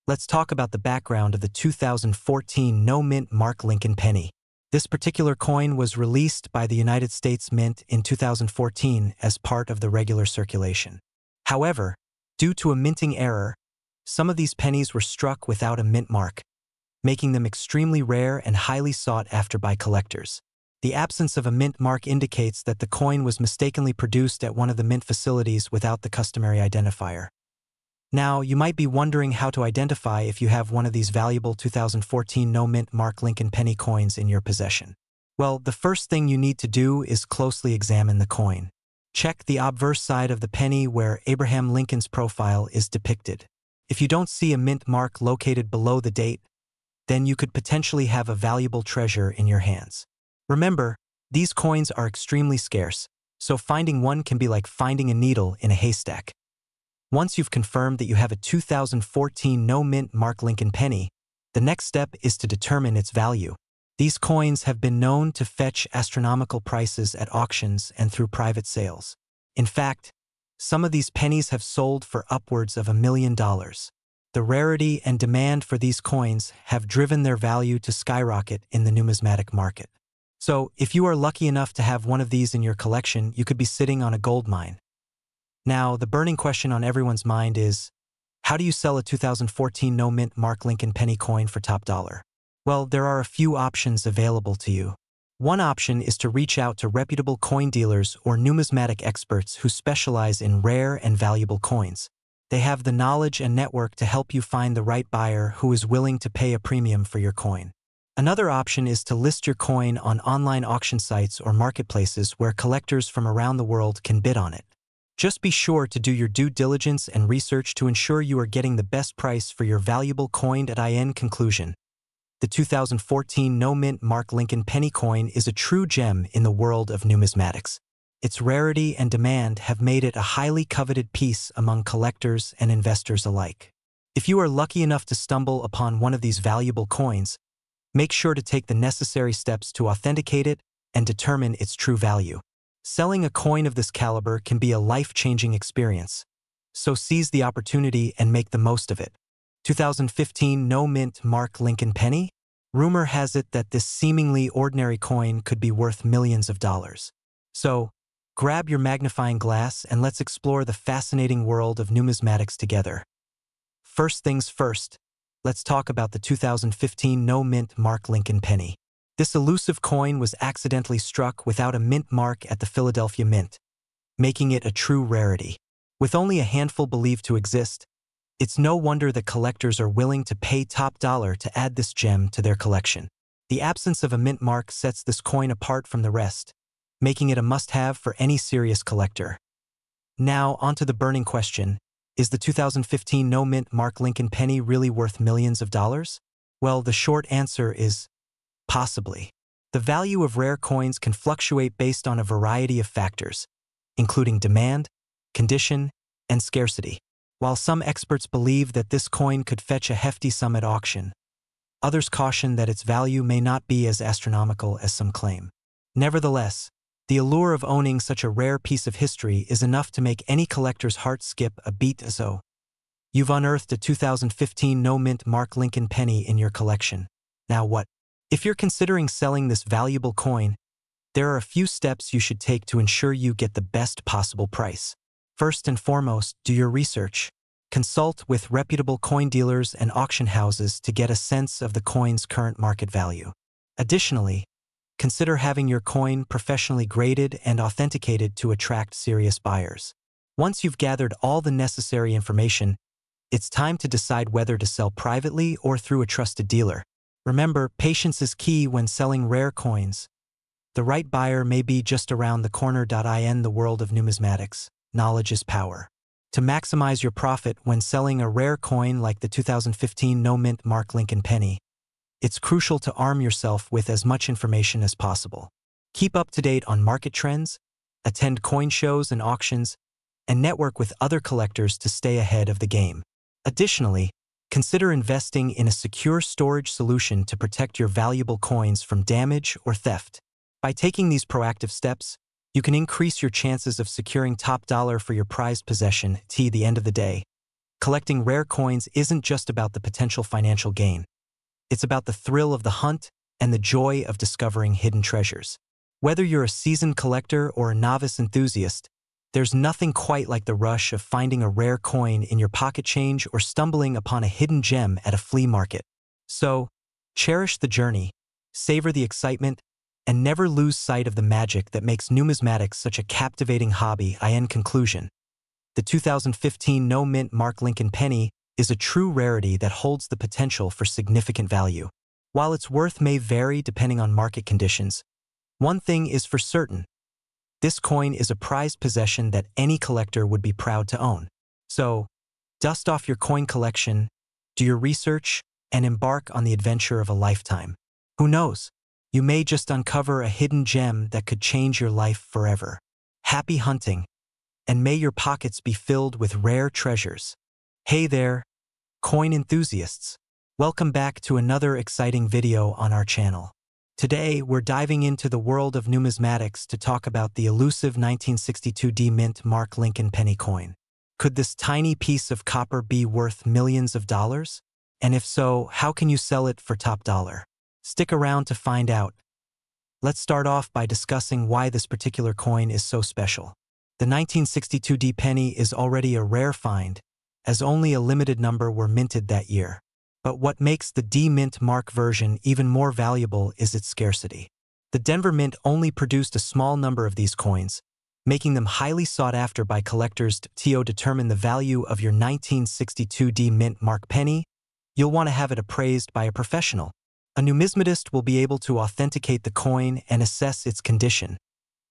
Let's talk about the background of the two thousand fourteen No Mint Mark Lincoln Penny. This particular coin was released by the United States Mint in two thousand fourteen as part of the regular circulation. However, due to a minting error, some of these pennies were struck without a mint mark, making them extremely rare and highly sought after by collectors. The absence of a mint mark indicates that the coin was mistakenly produced at one of the mint facilities without the customary identifier. Now, you might be wondering how to identify if you have one of these valuable two thousand fourteen No Mint Mark Lincoln Penny coins in your possession. Well, the first thing you need to do is closely examine the coin. Check the obverse side of the penny where Abraham Lincoln's profile is depicted. If you don't see a mint mark located below the date, then you could potentially have a valuable treasure in your hands. Remember, these coins are extremely scarce, so finding one can be like finding a needle in a haystack. Once you've confirmed that you have a two thousand fourteen No Mint Mark Lincoln Penny, the next step is to determine its value. These coins have been known to fetch astronomical prices at auctions and through private sales. In fact, some of these pennies have sold for upwards of a million dollars. The rarity and demand for these coins have driven their value to skyrocket in the numismatic market. So, if you are lucky enough to have one of these in your collection, you could be sitting on a gold mine. Now, the burning question on everyone's mind is, how do you sell a two thousand fourteen No Mint Mark Lincoln Penny coin for top dollar? Well, there are a few options available to you. One option is to reach out to reputable coin dealers or numismatic experts who specialize in rare and valuable coins. They have the knowledge and network to help you find the right buyer who is willing to pay a premium for your coin. Another option is to list your coin on online auction sites or marketplaces where collectors from around the world can bid on it. Just be sure to do your due diligence and research to ensure you are getting the best price for your valuable coin. At in conclusion, the two thousand fourteen No Mint Mark Lincoln Penny coin is a true gem in the world of numismatics. Its rarity and demand have made it a highly coveted piece among collectors and investors alike. If you are lucky enough to stumble upon one of these valuable coins, make sure to take the necessary steps to authenticate it and determine its true value. Selling a coin of this caliber can be a life-changing experience, so seize the opportunity and make the most of it. two thousand fifteen No Mint Mark Lincoln Penny? Rumor has it that this seemingly ordinary coin could be worth millions of dollars. So, grab your magnifying glass and let's explore the fascinating world of numismatics together. First things first, let's talk about the two thousand fifteen No Mint Mark Lincoln Penny. This elusive coin was accidentally struck without a mint mark at the Philadelphia Mint, making it a true rarity. With only a handful believed to exist, it's no wonder that collectors are willing to pay top dollar to add this gem to their collection. The absence of a mint mark sets this coin apart from the rest, making it a must-have for any serious collector. Now, onto the burning question. Is the two thousand fifteen No Mint Mark Lincoln Penny really worth millions of dollars? Well, the short answer is possibly. The value of rare coins can fluctuate based on a variety of factors, including demand, condition, and scarcity. While some experts believe that this coin could fetch a hefty sum at auction, others caution that its value may not be as astronomical as some claim. Nevertheless, the allure of owning such a rare piece of history is enough to make any collector's heart skip a beat. So, you've unearthed a two thousand fifteen No Mint Mark Lincoln Penny in your collection. Now what? If you're considering selling this valuable coin, there are a few steps you should take to ensure you get the best possible price. First and foremost, do your research. Consult with reputable coin dealers and auction houses to get a sense of the coin's current market value. Additionally, consider having your coin professionally graded and authenticated to attract serious buyers. Once you've gathered all the necessary information, it's time to decide whether to sell privately or through a trusted dealer. Remember, patience is key when selling rare coins. The right buyer may be just around the corner. In the world of numismatics, knowledge is power. To maximize your profit when selling a rare coin like the two thousand fifteen No Mint Mark Lincoln Penny, it's crucial to arm yourself with as much information as possible. Keep up to date on market trends, attend coin shows and auctions, and network with other collectors to stay ahead of the game. Additionally, consider investing in a secure storage solution to protect your valuable coins from damage or theft. By taking these proactive steps, you can increase your chances of securing top dollar for your prized possession. At the end of the day, Collecting rare coins isn't just about the potential financial gain. It's about the thrill of the hunt and the joy of discovering hidden treasures. Whether you're a seasoned collector or a novice enthusiast, there's nothing quite like the rush of finding a rare coin in your pocket change or stumbling upon a hidden gem at a flea market. So, cherish the journey, savor the excitement, and never lose sight of the magic that makes numismatics such a captivating hobby. In conclusion, the two thousand fifteen No Mint Mark Lincoln Penny is a true rarity that holds the potential for significant value. While its worth may vary depending on market conditions, one thing is for certain. This coin is a prized possession that any collector would be proud to own. So, dust off your coin collection, do your research, and embark on the adventure of a lifetime. Who knows? You may just uncover a hidden gem that could change your life forever. Happy hunting, and may your pockets be filled with rare treasures. Hey there, coin enthusiasts. Welcome back to another exciting video on our channel. Today, we're diving into the world of numismatics to talk about the elusive nineteen sixty-two D-Mint Mark Lincoln penny coin. Could this tiny piece of copper be worth millions of dollars? And if so, how can you sell it for top dollar? Stick around to find out. Let's start off by discussing why this particular coin is so special. The nineteen sixty-two D penny is already a rare find, as only a limited number were minted that year. But what makes the D-Mint Mark version even more valuable is its scarcity. The Denver Mint only produced a small number of these coins, making them highly sought after by collectors. To determine the value of your nineteen sixty-two D-Mint Mark penny, you'll want to have it appraised by a professional. A numismatist will be able to authenticate the coin and assess its condition,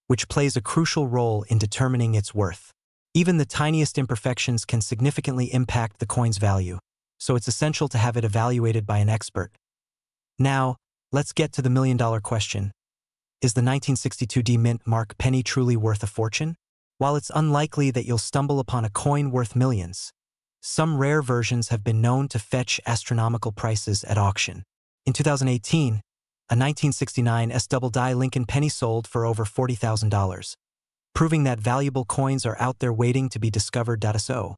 which plays a crucial role in determining its worth. Even the tiniest imperfections can significantly impact the coin's value, so it's essential to have it evaluated by an expert. Now, let's get to the million-dollar question. Is the nineteen sixty-two D-Mint Mark penny truly worth a fortune? While it's unlikely that you'll stumble upon a coin worth millions, some rare versions have been known to fetch astronomical prices at auction. In two thousand eighteen, a nineteen sixty-nine S-double-die Lincoln penny sold for over forty thousand dollars, proving that valuable coins are out there waiting to be discovered. So,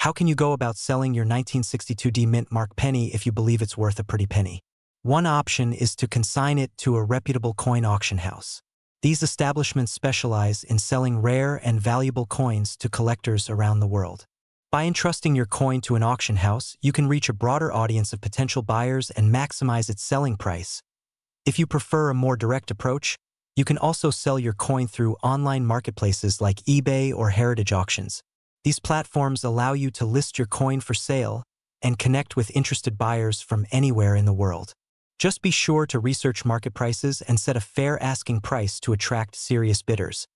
how can you go about selling your nineteen sixty-two D-Mint Mark penny if you believe it's worth a pretty penny? One option is to consign it to a reputable coin auction house. These establishments specialize in selling rare and valuable coins to collectors around the world. By entrusting your coin to an auction house, you can reach a broader audience of potential buyers and maximize its selling price. If you prefer a more direct approach, you can also sell your coin through online marketplaces like eBay or Heritage Auctions. These platforms allow you to list your coin for sale and connect with interested buyers from anywhere in the world. Just be sure to research market prices and set a fair asking price to attract serious bidders.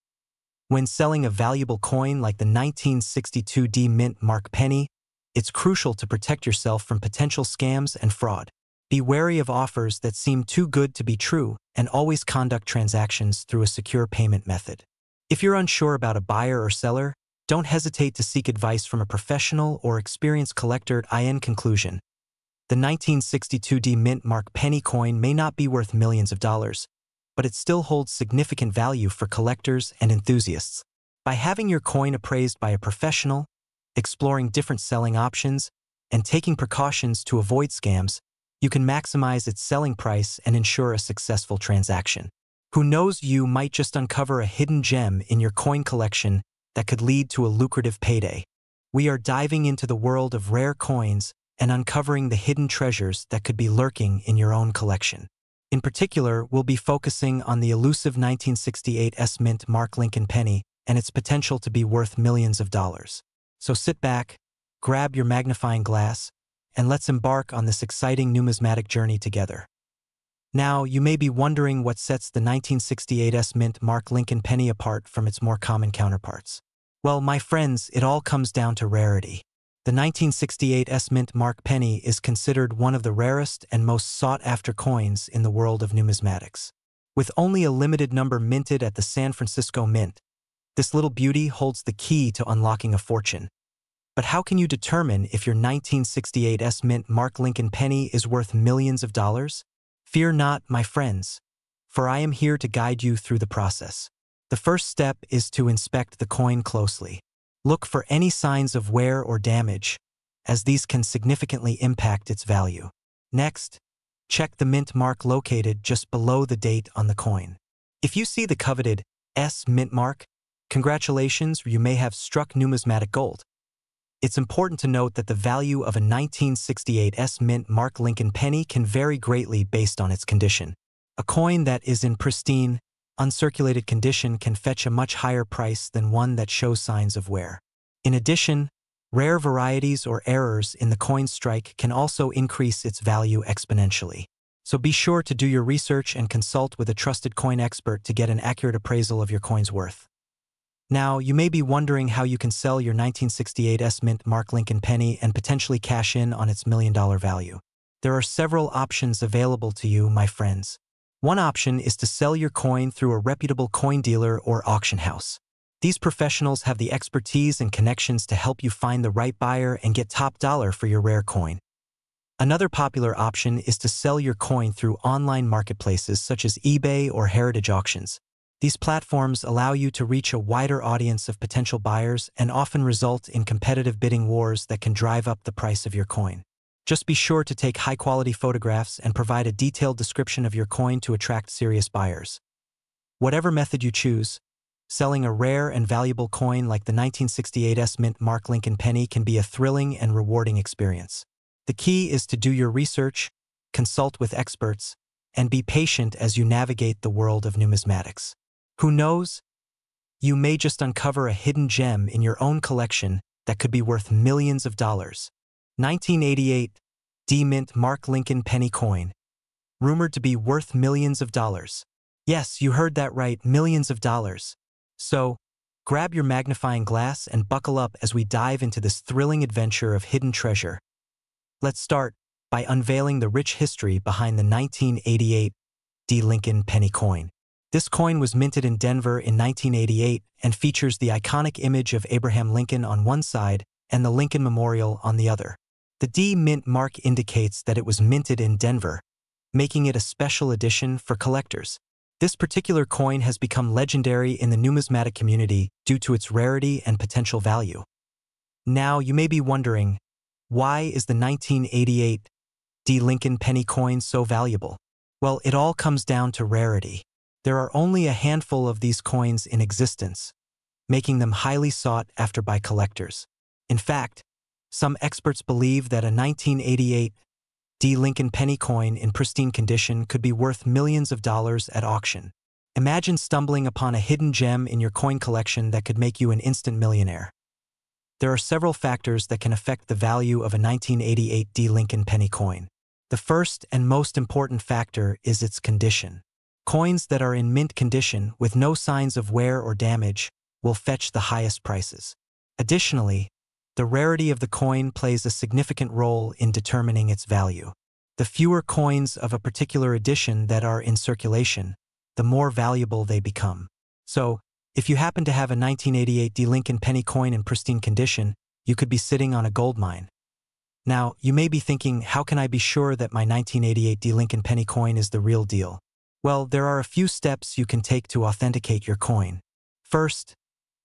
When selling a valuable coin like the nineteen sixty-two D-Mint Mark penny, it's crucial to protect yourself from potential scams and fraud. Be wary of offers that seem too good to be true, and always conduct transactions through a secure payment method. If you're unsure about a buyer or seller, don't hesitate to seek advice from a professional or experienced collector. In conclusion, the nineteen sixty-two D-Mint Mark penny coin may not be worth millions of dollars, but it still holds significant value for collectors and enthusiasts. By having your coin appraised by a professional, exploring different selling options, and taking precautions to avoid scams, you can maximize its selling price and ensure a successful transaction. Who knows, you might just uncover a hidden gem in your coin collection that could lead to a lucrative payday. We are diving into the world of rare coins and uncovering the hidden treasures that could be lurking in your own collection. In particular, we'll be focusing on the elusive nineteen sixty-eight S-Mint Mark Lincoln penny and its potential to be worth millions of dollars. So sit back, grab your magnifying glass, and let's embark on this exciting numismatic journey together. Now, you may be wondering what sets the nineteen sixty-eight S-Mint Mark Lincoln penny apart from its more common counterparts. Well, my friends, it all comes down to rarity. The nineteen sixty-eight S-Mint Mark penny is considered one of the rarest and most sought-after coins in the world of numismatics. With only a limited number minted at the San Francisco Mint, this little beauty holds the key to unlocking a fortune. But how can you determine if your nineteen sixty-eight S-Mint Mark Lincoln penny is worth millions of dollars? Fear not, my friends, for I am here to guide you through the process. The first step is to inspect the coin closely. Look for any signs of wear or damage, as these can significantly impact its value. Next, check the mint mark located just below the date on the coin. If you see the coveted S mint mark, congratulations, you may have struck numismatic gold. It's important to note that the value of a nineteen sixty-eight S mint mark Lincoln penny can vary greatly based on its condition. A coin that is in pristine, uncirculated condition can fetch a much higher price than one that shows signs of wear. In addition, rare varieties or errors in the coin strike can also increase its value exponentially. So be sure to do your research and consult with a trusted coin expert to get an accurate appraisal of your coin's worth. Now, you may be wondering how you can sell your nineteen sixty-eight S Mint Mark Lincoln penny and potentially cash in on its million-dollar value. There are several options available to you, my friends. One option is to sell your coin through a reputable coin dealer or auction house. These professionals have the expertise and connections to help you find the right buyer and get top dollar for your rare coin. Another popular option is to sell your coin through online marketplaces such as eBay or Heritage Auctions. These platforms allow you to reach a wider audience of potential buyers and often result in competitive bidding wars that can drive up the price of your coin. Just be sure to take high-quality photographs and provide a detailed description of your coin to attract serious buyers. Whatever method you choose, selling a rare and valuable coin like the nineteen sixty-eight S Mint Mark Lincoln penny can be a thrilling and rewarding experience. The key is to do your research, consult with experts, and be patient as you navigate the world of numismatics. Who knows? You may just uncover a hidden gem in your own collection that could be worth millions of dollars. nineteen eighty-eight D Mint Mark Lincoln penny coin, rumored to be worth millions of dollars. Yes, you heard that right, millions of dollars. So, grab your magnifying glass and buckle up as we dive into this thrilling adventure of hidden treasure. Let's start by unveiling the rich history behind the nineteen eighty-eight D Lincoln penny coin. This coin was minted in Denver in nineteen eighty-eight and features the iconic image of Abraham Lincoln on one side and the Lincoln Memorial on the other. The D mint mark indicates that it was minted in Denver, making it a special edition for collectors. This particular coin has become legendary in the numismatic community due to its rarity and potential value. Now, you may be wondering, why is the nineteen eighty-eight D Lincoln penny coin so valuable? Well, it all comes down to rarity. There are only a handful of these coins in existence, making them highly sought after by collectors. In fact, some experts believe that a nineteen eighty-eight D Lincoln penny coin in pristine condition could be worth millions of dollars at auction. Imagine stumbling upon a hidden gem in your coin collection that could make you an instant millionaire. There are several factors that can affect the value of a nineteen eighty-eight D Lincoln penny coin. The first and most important factor is its condition. Coins that are in mint condition with no signs of wear or damage will fetch the highest prices. Additionally, the rarity of the coin plays a significant role in determining its value. The fewer coins of a particular edition that are in circulation, the more valuable they become. So, if you happen to have a nineteen eighty-eight D Lincoln penny coin in pristine condition, you could be sitting on a gold mine. Now, you may be thinking, how can I be sure that my nineteen eighty-eight D Lincoln penny coin is the real deal? Well, there are a few steps you can take to authenticate your coin. First,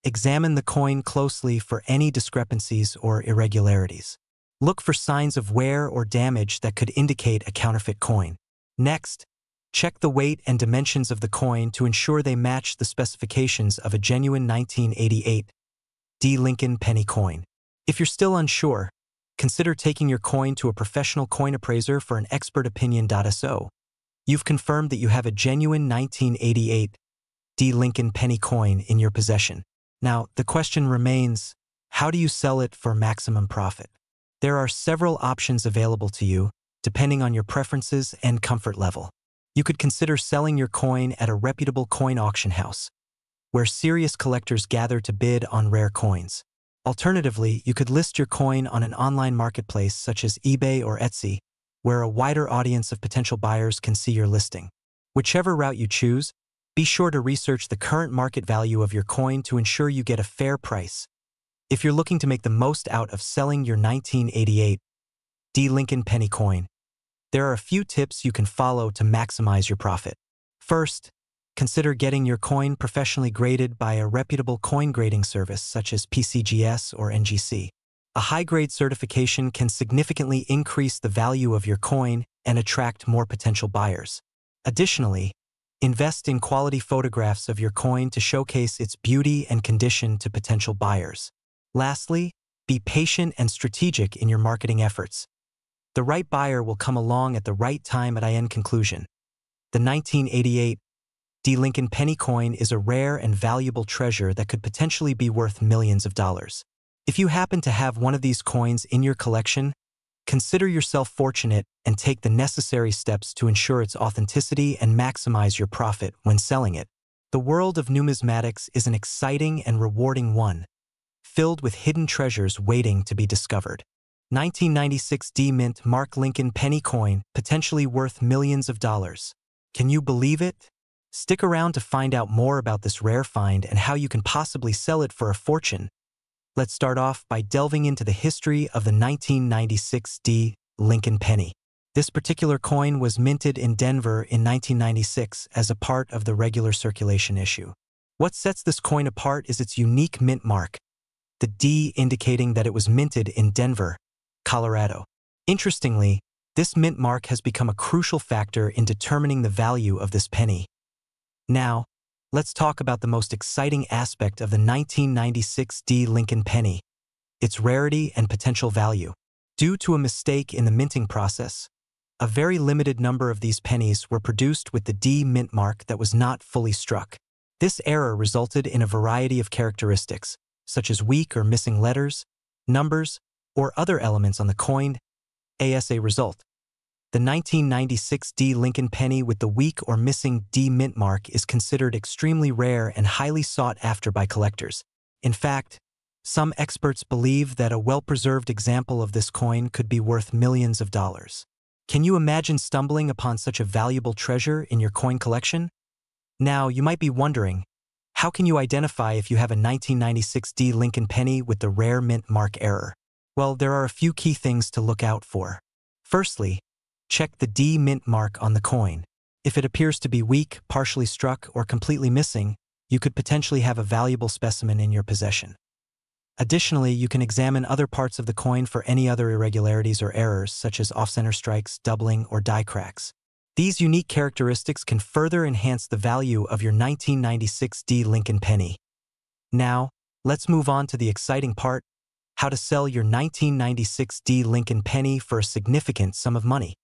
examine the coin closely for any discrepancies or irregularities. Look for signs of wear or damage that could indicate a counterfeit coin. Next, check the weight and dimensions of the coin to ensure they match the specifications of a genuine nineteen eighty-eight D Lincoln penny coin. If you're still unsure, consider taking your coin to a professional coin appraiser for an expert opinion. So, you've confirmed that you have a genuine nineteen eighty-eight D Lincoln penny coin in your possession. Now, the question remains, how do you sell it for maximum profit? There are several options available to you, depending on your preferences and comfort level. You could consider selling your coin at a reputable coin auction house, where serious collectors gather to bid on rare coins. Alternatively, you could list your coin on an online marketplace such as eBay or Etsy, where a wider audience of potential buyers can see your listing. Whichever route you choose, be sure to research the current market value of your coin to ensure you get a fair price. If you're looking to make the most out of selling your nineteen eighty-eight D Lincoln penny coin, there are a few tips you can follow to maximize your profit. First, consider getting your coin professionally graded by a reputable coin grading service such as P C G S or N G C. a high-grade certification can significantly increase the value of your coin and attract more potential buyers. Additionally, invest in quality photographs of your coin to showcase its beauty and condition to potential buyers. Lastly, be patient and strategic in your marketing efforts. The right buyer will come along at the right time. At end conclusion. The nineteen eighty-eight D. Lincoln penny coin is a rare and valuable treasure that could potentially be worth millions of dollars. If you happen to have one of these coins in your collection, consider yourself fortunate and take the necessary steps to ensure its authenticity and maximize your profit when selling it. The world of numismatics is an exciting and rewarding one, filled with hidden treasures waiting to be discovered. nineteen ninety-six D-Mint Mark Lincoln penny coin, potentially worth millions of dollars. Can you believe it? Stick around to find out more about this rare find and how you can possibly sell it for a fortune. Let's start off by delving into the history of the nineteen ninety-six D. Lincoln penny. This particular coin was minted in Denver in nineteen ninety-six as a part of the regular circulation issue. What sets this coin apart is its unique mint mark, the D indicating that it was minted in Denver, Colorado. Interestingly, this mint mark has become a crucial factor in determining the value of this penny. Now, let's talk about the most exciting aspect of the nineteen ninety-six D. Lincoln penny, its rarity and potential value. Due to a mistake in the minting process, a very limited number of these pennies were produced with the D mint mark that was not fully struck. This error resulted in a variety of characteristics, such as weak or missing letters, numbers, or other elements on the coin. As a result, the nineteen ninety-six D. Lincoln penny with the weak or missing D mint mark is considered extremely rare and highly sought after by collectors. In fact, some experts believe that a well-preserved example of this coin could be worth millions of dollars. Can you imagine stumbling upon such a valuable treasure in your coin collection? Now, you might be wondering, how can you identify if you have a nineteen ninety-six D. Lincoln penny with the rare mint mark error? Well, there are a few key things to look out for. Firstly, check the D mint mark on the coin. If it appears to be weak, partially struck, or completely missing, you could potentially have a valuable specimen in your possession. Additionally, you can examine other parts of the coin for any other irregularities or errors, such as off-center strikes, doubling, or die cracks. These unique characteristics can further enhance the value of your nineteen ninety-six D. Lincoln penny. Now, let's move on to the exciting part, how to sell your nineteen ninety-six D. Lincoln penny for a significant sum of money.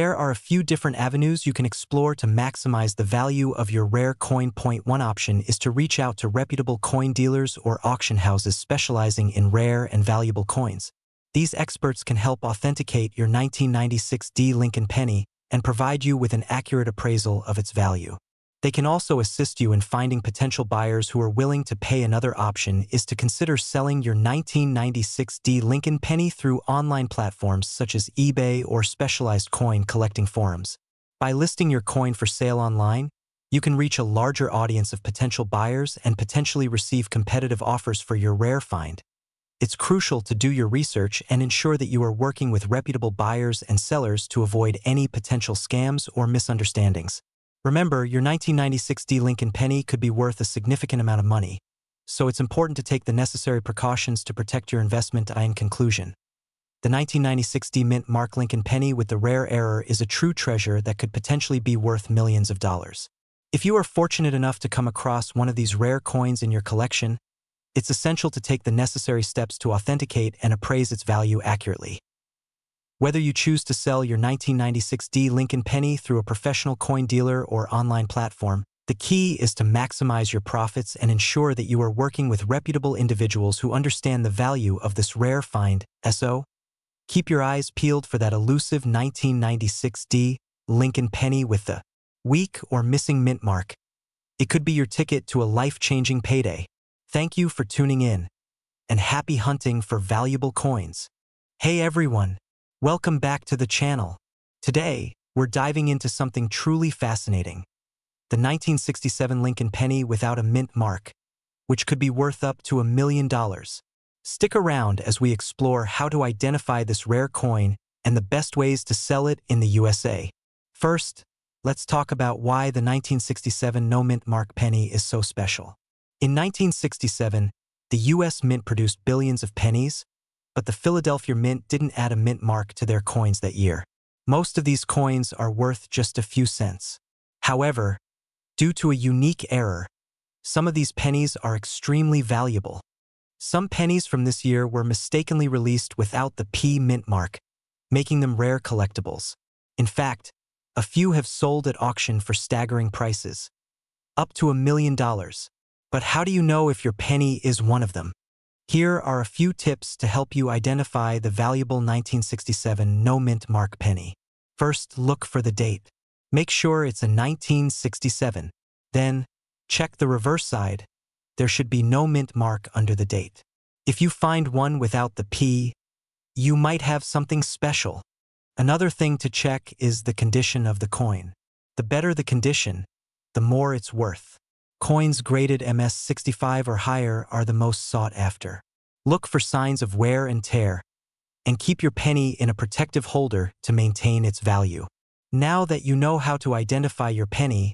There are a few different avenues you can explore to maximize the value of your rare coin. One option is to reach out to reputable coin dealers or auction houses specializing in rare and valuable coins. These experts can help authenticate your nineteen ninety-six D. Lincoln penny and provide you with an accurate appraisal of its value. They can also assist you in finding potential buyers who are willing to pay. Another option is to consider selling your nineteen ninety-six D. Lincoln penny through online platforms such as eBay or specialized coin collecting forums. By listing your coin for sale online, you can reach a larger audience of potential buyers and potentially receive competitive offers for your rare find. It's crucial to do your research and ensure that you are working with reputable buyers and sellers to avoid any potential scams or misunderstandings. Remember, your nineteen ninety-six D. Lincoln penny could be worth a significant amount of money, so it's important to take the necessary precautions to protect your investment. In conclusion, the nineteen ninety-six D. Mint Mark Lincoln penny with the rare error is a true treasure that could potentially be worth millions of dollars. If you are fortunate enough to come across one of these rare coins in your collection, it's essential to take the necessary steps to authenticate and appraise its value accurately. Whether you choose to sell your nineteen ninety-six D. Lincoln penny through a professional coin dealer or online platform, the key is to maximize your profits and ensure that you are working with reputable individuals who understand the value of this rare find. So, keep your eyes peeled for that elusive nineteen ninety-six D. Lincoln penny with the weak or missing mint mark. It could be your ticket to a life-changing payday. Thank you for tuning in, and happy hunting for valuable coins. Hey everyone, welcome back to the channel. Today, we're diving into something truly fascinating, the nineteen sixty-seven Lincoln penny without a mint mark, which could be worth up to a million dollars. Stick around as we explore how to identify this rare coin and the best ways to sell it in the U S A. First, let's talk about why the nineteen sixty-seven no mint mark penny is so special. In nineteen sixty-seven, the U S Mint produced billions of pennies, but the Philadelphia Mint didn't add a mint mark to their coins that year. Most of these coins are worth just a few cents. However, due to a unique error, some of these pennies are extremely valuable. Some pennies from this year were mistakenly released without the P mint mark, making them rare collectibles. In fact, a few have sold at auction for staggering prices, up to a million dollars. But how do you know if your penny is one of them? Here are a few tips to help you identify the valuable nineteen sixty-seven no mint mark penny. First, look for the date. Make sure it's a nineteen sixty-seven. Then, check the reverse side. There should be no mint mark under the date. If you find one without the P, you might have something special. Another thing to check is the condition of the coin. The better the condition, the more it's worth. Coins graded M S sixty-five or higher are the most sought after. Look for signs of wear and tear, and keep your penny in a protective holder to maintain its value. Now that you know how to identify your penny,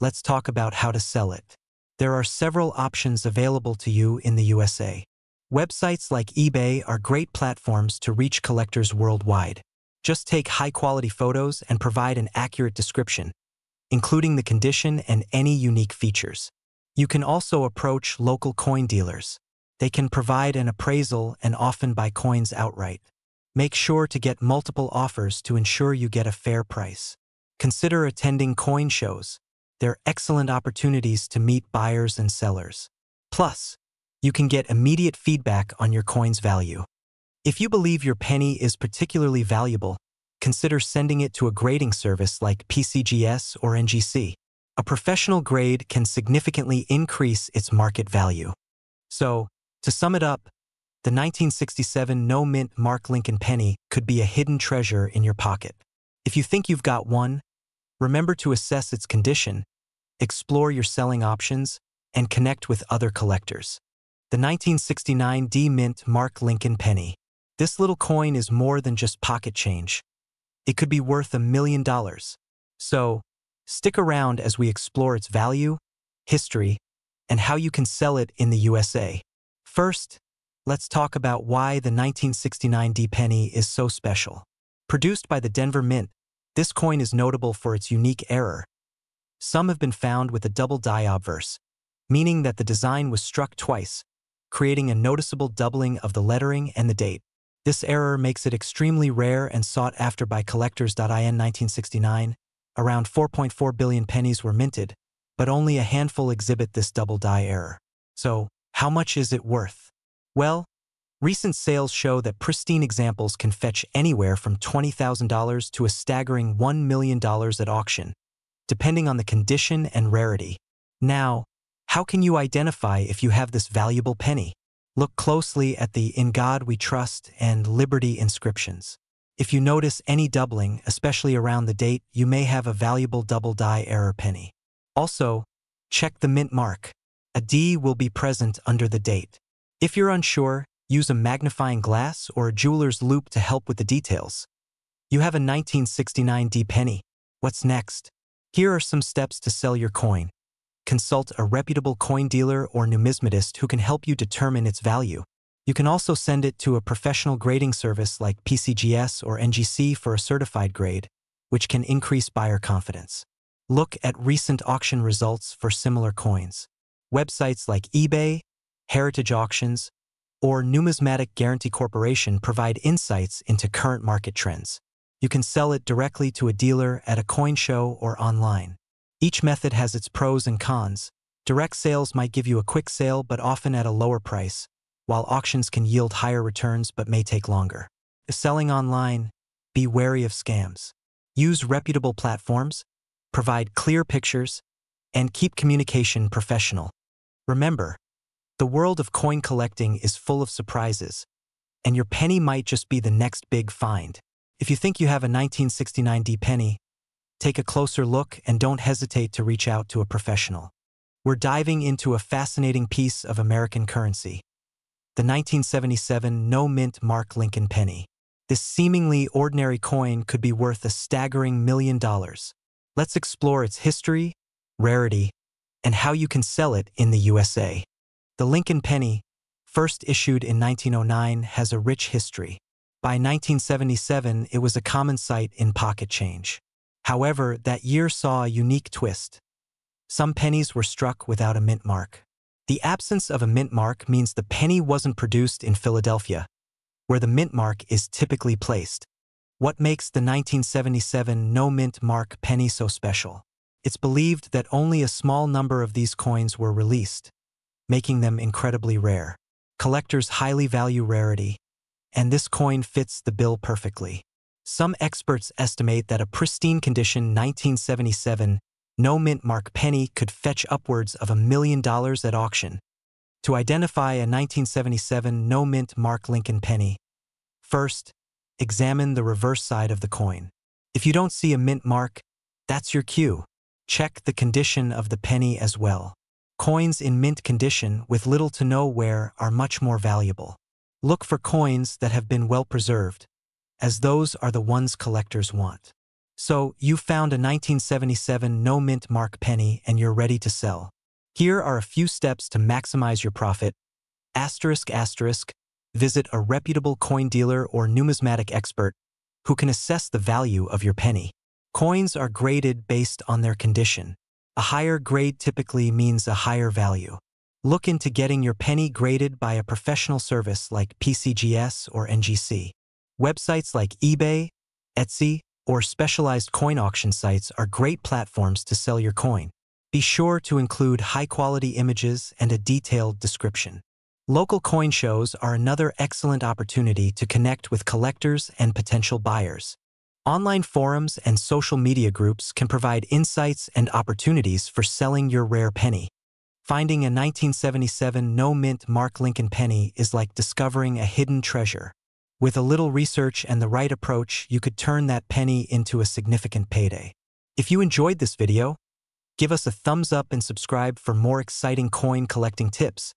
let's talk about how to sell it. There are several options available to you in the U S A. Websites like eBay are great platforms to reach collectors worldwide. Just take high-quality photos and provide an accurate description, including the condition and any unique features. You can also approach local coin dealers. They can provide an appraisal and often buy coins outright. Make sure to get multiple offers to ensure you get a fair price. Consider attending coin shows. They're excellent opportunities to meet buyers and sellers. Plus, you can get immediate feedback on your coin's value. If you believe your penny is particularly valuable, consider sending it to a grading service like P C G S or N G C. A professional grade can significantly increase its market value. So, to sum it up, the nineteen sixty-seven no mint mark Lincoln penny could be a hidden treasure in your pocket. If you think you've got one, remember to assess its condition, explore your selling options, and connect with other collectors. The nineteen sixty-nine D mint mark Lincoln penny. This little coin is more than just pocket change. It could be worth a million dollars. So, stick around as we explore its value, history, and how you can sell it in the U S A. First, let's talk about why the nineteen sixty-nine D-Penny is so special. Produced by the Denver Mint, this coin is notable for its unique error. Some have been found with a double diobverse, meaning that the design was struck twice, creating a noticeable doubling of the lettering and the date. This error makes it extremely rare and sought after by collectors. In nineteen sixty-nine, around four point four billion pennies were minted, but only a handful exhibit this double die error. So, how much is it worth? Well, recent sales show that pristine examples can fetch anywhere from twenty thousand dollars to a staggering one million dollars at auction, depending on the condition and rarity. Now, how can you identify if you have this valuable penny? Look closely at the "In God We Trust" and "Liberty" inscriptions. If you notice any doubling, especially around the date, you may have a valuable double die error penny. Also, check the mint mark. A D will be present under the date. If you're unsure, use a magnifying glass or a jeweler's loupe to help with the details. You have a nineteen sixty-nine D penny. What's next? Here are some steps to sell your coin. Consult a reputable coin dealer or numismatist who can help you determine its value. You can also send it to a professional grading service like P C G S or N G C for a certified grade, which can increase buyer confidence. Look at recent auction results for similar coins. Websites like eBay, Heritage Auctions, or Numismatic Guarantee Corporation provide insights into current market trends. You can sell it directly to a dealer at a coin show or online. Each method has its pros and cons. Direct sales might give you a quick sale but often at a lower price, while auctions can yield higher returns but may take longer. If selling online, be wary of scams. Use reputable platforms, provide clear pictures, and keep communication professional. Remember, the world of coin collecting is full of surprises, and your penny might just be the next big find. If you think you have a nineteen sixty-nine D penny, take a closer look and don't hesitate to reach out to a professional. We're diving into a fascinating piece of American currency, the nineteen seventy-seven no mint mark Lincoln penny. This seemingly ordinary coin could be worth a staggering million dollars. Let's explore its history, rarity, and how you can sell it in the U S A. The Lincoln penny, first issued in nineteen oh nine, has a rich history. By nineteen seventy-seven, it was a common sight in pocket change. However, that year saw a unique twist. Some pennies were struck without a mint mark. The absence of a mint mark means the penny wasn't produced in Philadelphia, where the mint mark is typically placed. What makes the nineteen seventy-seven no mint mark penny so special? It's believed that only a small number of these coins were released, making them incredibly rare. Collectors highly value rarity, and this coin fits the bill perfectly. Some experts estimate that a pristine condition nineteen seventy-seven no mint mark penny could fetch upwards of a million dollars at auction. To identify a nineteen seventy-seven no mint mark Lincoln penny, first, examine the reverse side of the coin. If you don't see a mint mark, that's your cue. Check the condition of the penny as well. Coins in mint condition with little to no wear are much more valuable. Look for coins that have been well preserved, as those are the ones collectors want. So, you found a nineteen seventy-seven no mint mark penny and you're ready to sell. Here are a few steps to maximize your profit. Asterisk, asterisk, visit a reputable coin dealer or numismatic expert who can assess the value of your penny. Coins are graded based on their condition. A higher grade typically means a higher value. Look into getting your penny graded by a professional service like P C G S or N G C. Websites like eBay, Etsy, or specialized coin auction sites are great platforms to sell your coin. Be sure to include high-quality images and a detailed description. Local coin shows are another excellent opportunity to connect with collectors and potential buyers. Online forums and social media groups can provide insights and opportunities for selling your rare penny. Finding a nineteen seventy-seven no-mint Mark Lincoln penny is like discovering a hidden treasure. With a little research and the right approach, you could turn that penny into a significant payday. If you enjoyed this video, give us a thumbs up and subscribe for more exciting coin collecting tips.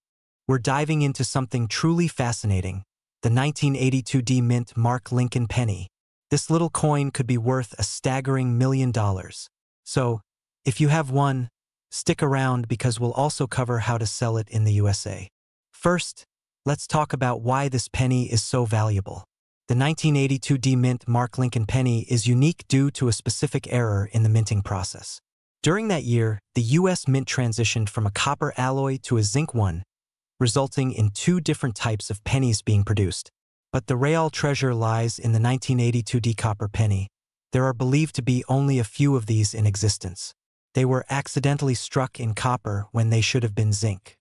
We're diving into something truly fascinating, the nineteen eighty-two D-Mint Mark Lincoln penny. This little coin could be worth a staggering million dollars. So, if you have one, stick around because we'll also cover how to sell it in the U S A. First, let's talk about why this penny is so valuable. The nineteen eighty-two D-Mint Mark Lincoln penny is unique due to a specific error in the minting process. During that year, the U S Mint transitioned from a copper alloy to a zinc one, resulting in two different types of pennies being produced. But the real treasure lies in the nineteen eighty-two D copper penny. There are believed to be only a few of these in existence. They were accidentally struck in copper when they should have been zinc.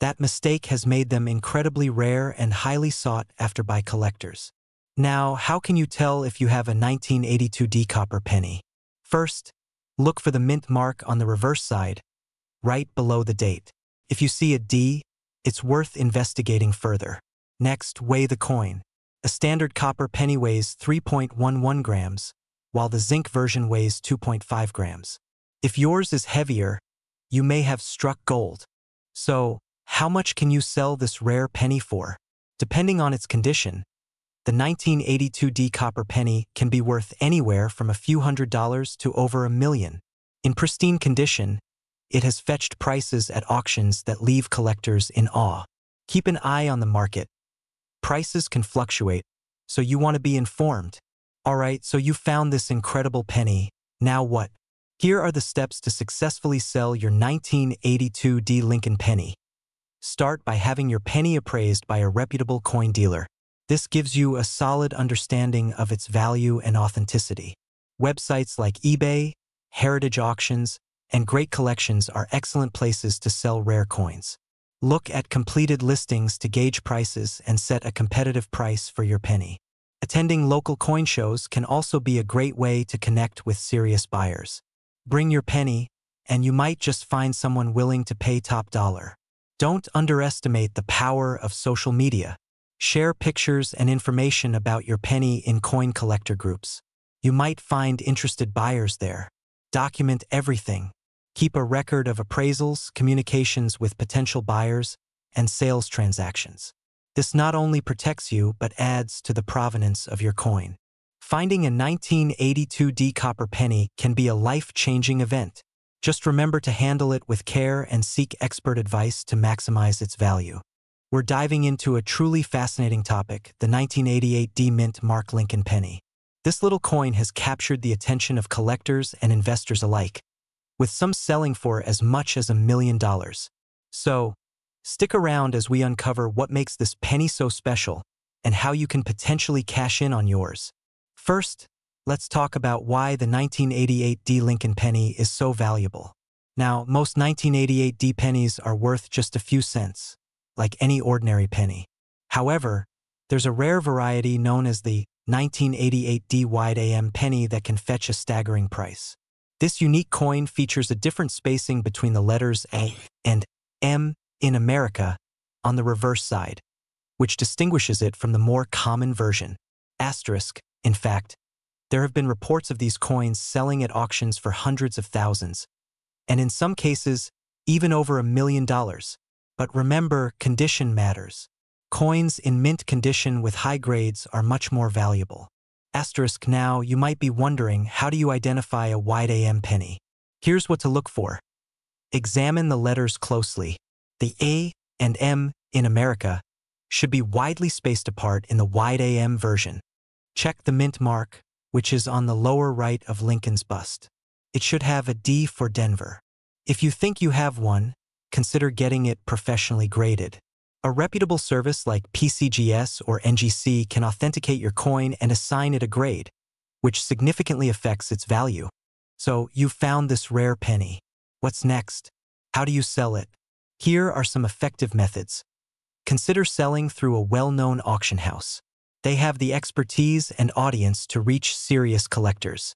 That mistake has made them incredibly rare and highly sought after by collectors. Now, how can you tell if you have a nineteen eighty-two D copper penny? First, look for the mint mark on the reverse side, right below the date. If you see a D, it's worth investigating further. Next, weigh the coin. A standard copper penny weighs three point one one grams, while the zinc version weighs two point five grams. If yours is heavier, you may have struck gold. So, how much can you sell this rare penny for? Depending on its condition, the nineteen eighty-two D copper penny can be worth anywhere from a few hundred dollars to over a million. In pristine condition, it has fetched prices at auctions that leave collectors in awe. Keep an eye on the market. Prices can fluctuate, so you want to be informed. All right, so you found this incredible penny. Now what? Here are the steps to successfully sell your nineteen eighty-two D Lincoln penny. Start by having your penny appraised by a reputable coin dealer. This gives you a solid understanding of its value and authenticity. Websites like eBay, Heritage Auctions, and Great Collections are excellent places to sell rare coins. Look at completed listings to gauge prices and set a competitive price for your penny. Attending local coin shows can also be a great way to connect with serious buyers. Bring your penny, and you might just find someone willing to pay top dollar. Don't underestimate the power of social media. Share pictures and information about your penny in coin collector groups. You might find interested buyers there. Document everything. Keep a record of appraisals, communications with potential buyers, and sales transactions. This not only protects you, but adds to the provenance of your coin. Finding a nineteen eighty-two D copper penny can be a life-changing event. Just remember to handle it with care and seek expert advice to maximize its value. we're diving into a truly fascinating topic, the nineteen eighty-eight D-Mint Mark Lincoln penny. This little coin has captured the attention of collectors and investors alike, with some selling for as much as a million dollars. So, stick around as we uncover what makes this penny so special and how you can potentially cash in on yours. First, let's talk about why the nineteen eighty-eight D Lincoln penny is so valuable. Now, most nineteen eighty-eight D pennies are worth just a few cents, like any ordinary penny. However, there's a rare variety known as the nineteen eighty-eight D Wide A M penny that can fetch a staggering price. This unique coin features a different spacing between the letters A and M in America on the reverse side, which distinguishes it from the more common version. Asterisk. In fact, there have been reports of these coins selling at auctions for hundreds of thousands, and in some cases, even over a million dollars. But remember, condition matters. Coins in mint condition with high grades are much more valuable. Asterisk. Now, you might be wondering, how do you identify a wide A M penny? Here's what to look for. Examine the letters closely. The A and M in America should be widely spaced apart in the wide A M version. Check the mint mark, which is on the lower right of Lincoln's bust. It should have a D for Denver. If you think you have one, consider getting it professionally graded. A reputable service like P C G S or N G C can authenticate your coin and assign it a grade, which significantly affects its value. So, you've found this rare penny. What's next? How do you sell it? Here are some effective methods. Consider selling through a well-known auction house. They have the expertise and audience to reach serious collectors.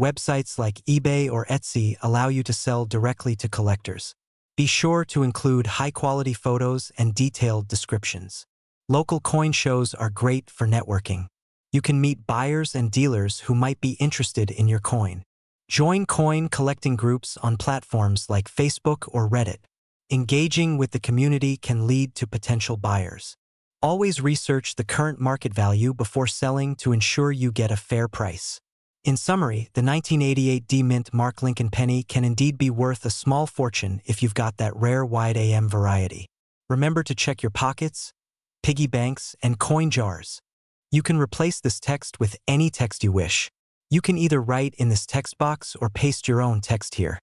Websites like eBay or Etsy allow you to sell directly to collectors. Be sure to include high-quality photos and detailed descriptions. Local coin shows are great for networking. You can meet buyers and dealers who might be interested in your coin. Join coin collecting groups on platforms like Facebook or Reddit. Engaging with the community can lead to potential buyers. Always research the current market value before selling to ensure you get a fair price. In summary, the nineteen eighty-eight D-Mint Mark Lincoln penny can indeed be worth a small fortune if you've got that rare wide A M variety. Remember to check your pockets, piggy banks, and coin jars. You can replace this text with any text you wish. You can either write in this text box or paste your own text here.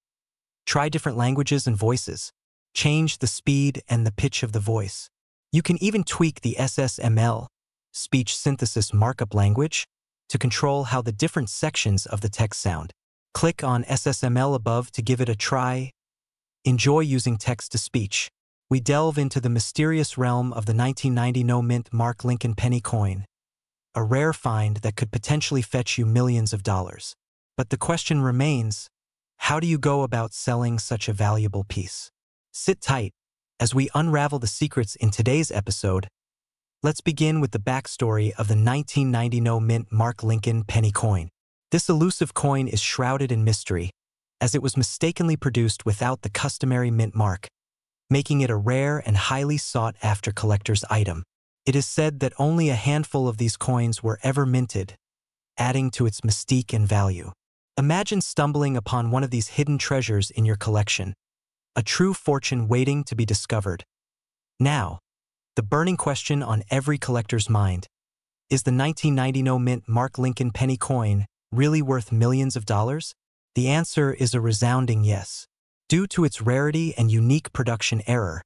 Try different languages and voices. Change the speed and the pitch of the voice. You can even tweak the S S M L, speech synthesis markup language, to control how the different sections of the text sound. Click on S S M L above to give it a try. Enjoy using text-to-speech. We delve into the mysterious realm of the nineteen ninety no-mint Mark Lincoln penny coin, a rare find that could potentially fetch you millions of dollars. But the question remains, how do you go about selling such a valuable piece? Sit tight as we unravel the secrets in today's episode. Let's begin with the backstory of the nineteen ninety no-mint Mark Lincoln penny coin. This elusive coin is shrouded in mystery, as it was mistakenly produced without the customary mint mark, making it a rare and highly sought-after collector's item. It is said that only a handful of these coins were ever minted, adding to its mystique and value. Imagine stumbling upon one of these hidden treasures in your collection, a true fortune waiting to be discovered. Now, the burning question on every collector's mind, is the nineteen ninety no-mint Mark Lincoln penny coin really worth millions of dollars? The answer is a resounding yes. Due to its rarity and unique production error,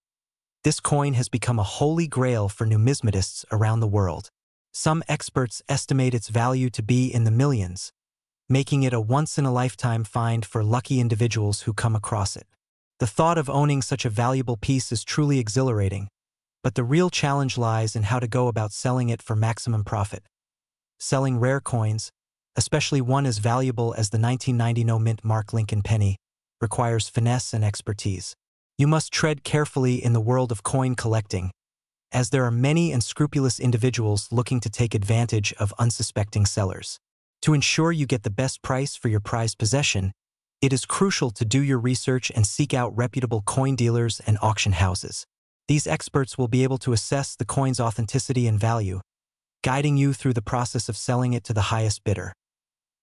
this coin has become a holy grail for numismatists around the world. Some experts estimate its value to be in the millions, making it a once-in-a-lifetime find for lucky individuals who come across it. The thought of owning such a valuable piece is truly exhilarating, but the real challenge lies in how to go about selling it for maximum profit. Selling rare coins, especially one as valuable as the nineteen ninety no-mint Mark Lincoln penny, requires finesse and expertise. You must tread carefully in the world of coin collecting, as there are many unscrupulous individuals looking to take advantage of unsuspecting sellers. To ensure you get the best price for your prized possession, it is crucial to do your research and seek out reputable coin dealers and auction houses. These experts will be able to assess the coin's authenticity and value, guiding you through the process of selling it to the highest bidder.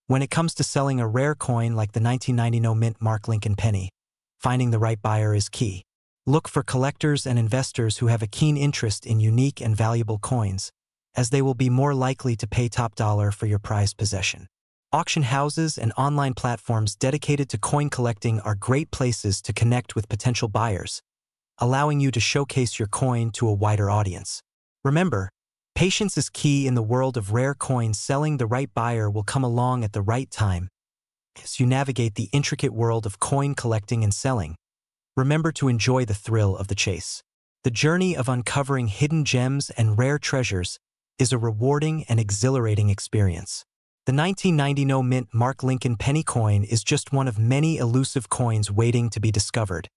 When it comes to selling a rare coin like the nineteen ninety no-mint Mark Lincoln penny, finding the right buyer is key. Look for collectors and investors who have a keen interest in unique and valuable coins, as they will be more likely to pay top dollar for your prized possession. Auction houses and online platforms dedicated to coin collecting are great places to connect with potential buyers, allowing you to showcase your coin to a wider audience. Remember, patience is key in the world of rare coins. Selling the right buyer will come along at the right time as you navigate the intricate world of coin collecting and selling. Remember to enjoy the thrill of the chase. The journey of uncovering hidden gems and rare treasures is a rewarding and exhilarating experience. The nineteen ninety No Mint Mark Lincoln penny coin is just one of many elusive coins waiting to be discovered,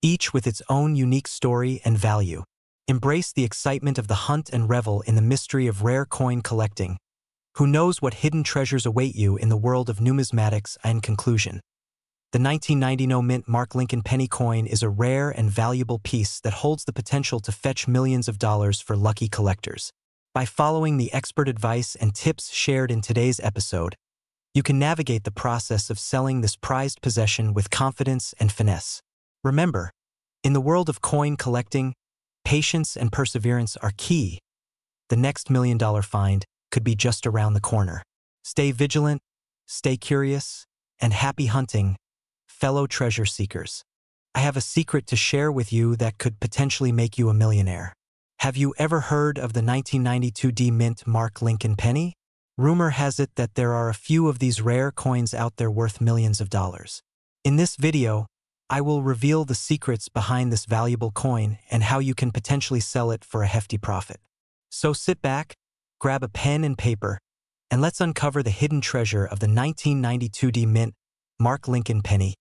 each with its own unique story and value. Embrace the excitement of the hunt and revel in the mystery of rare coin collecting. Who knows what hidden treasures await you in the world of numismatics? And conclusion. The nineteen ninety No Mint Mark Lincoln penny coin is a rare and valuable piece that holds the potential to fetch millions of dollars for lucky collectors. By following the expert advice and tips shared in today's episode, you can navigate the process of selling this prized possession with confidence and finesse. Remember, in the world of coin collecting, patience and perseverance are key. The next million-dollar find could be just around the corner. Stay vigilant, stay curious, and happy hunting, fellow treasure seekers. I have a secret to share with you that could potentially make you a millionaire. Have you ever heard of the nineteen ninety-two D Mint Mark Lincoln penny? Rumor has it that there are a few of these rare coins out there worth millions of dollars. In this video, I will reveal the secrets behind this valuable coin and how you can potentially sell it for a hefty profit. So sit back, grab a pen and paper, and let's uncover the hidden treasure of the nineteen ninety-two D Mint Mark Lincoln penny.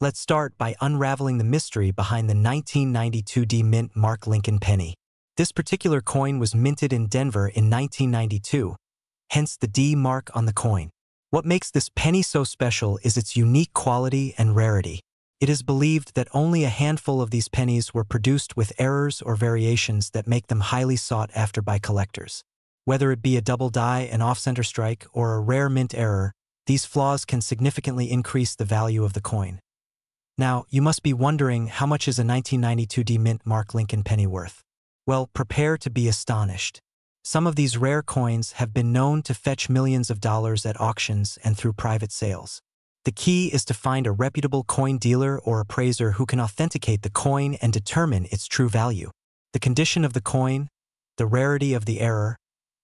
Let's start by unraveling the mystery behind the nineteen ninety-two D Mint Mark Lincoln penny. This particular coin was minted in Denver in nineteen ninety-two, hence the D mark on the coin. What makes this penny so special is its unique quality and rarity. It is believed that only a handful of these pennies were produced with errors or variations that make them highly sought after by collectors. Whether it be a double die, an off-center strike, or a rare mint error, these flaws can significantly increase the value of the coin. Now, you must be wondering, how much is a nineteen ninety-two D Mint Mark Lincoln penny worth? Well, prepare to be astonished. Some of these rare coins have been known to fetch millions of dollars at auctions and through private sales. The key is to find a reputable coin dealer or appraiser who can authenticate the coin and determine its true value. The condition of the coin, the rarity of the error,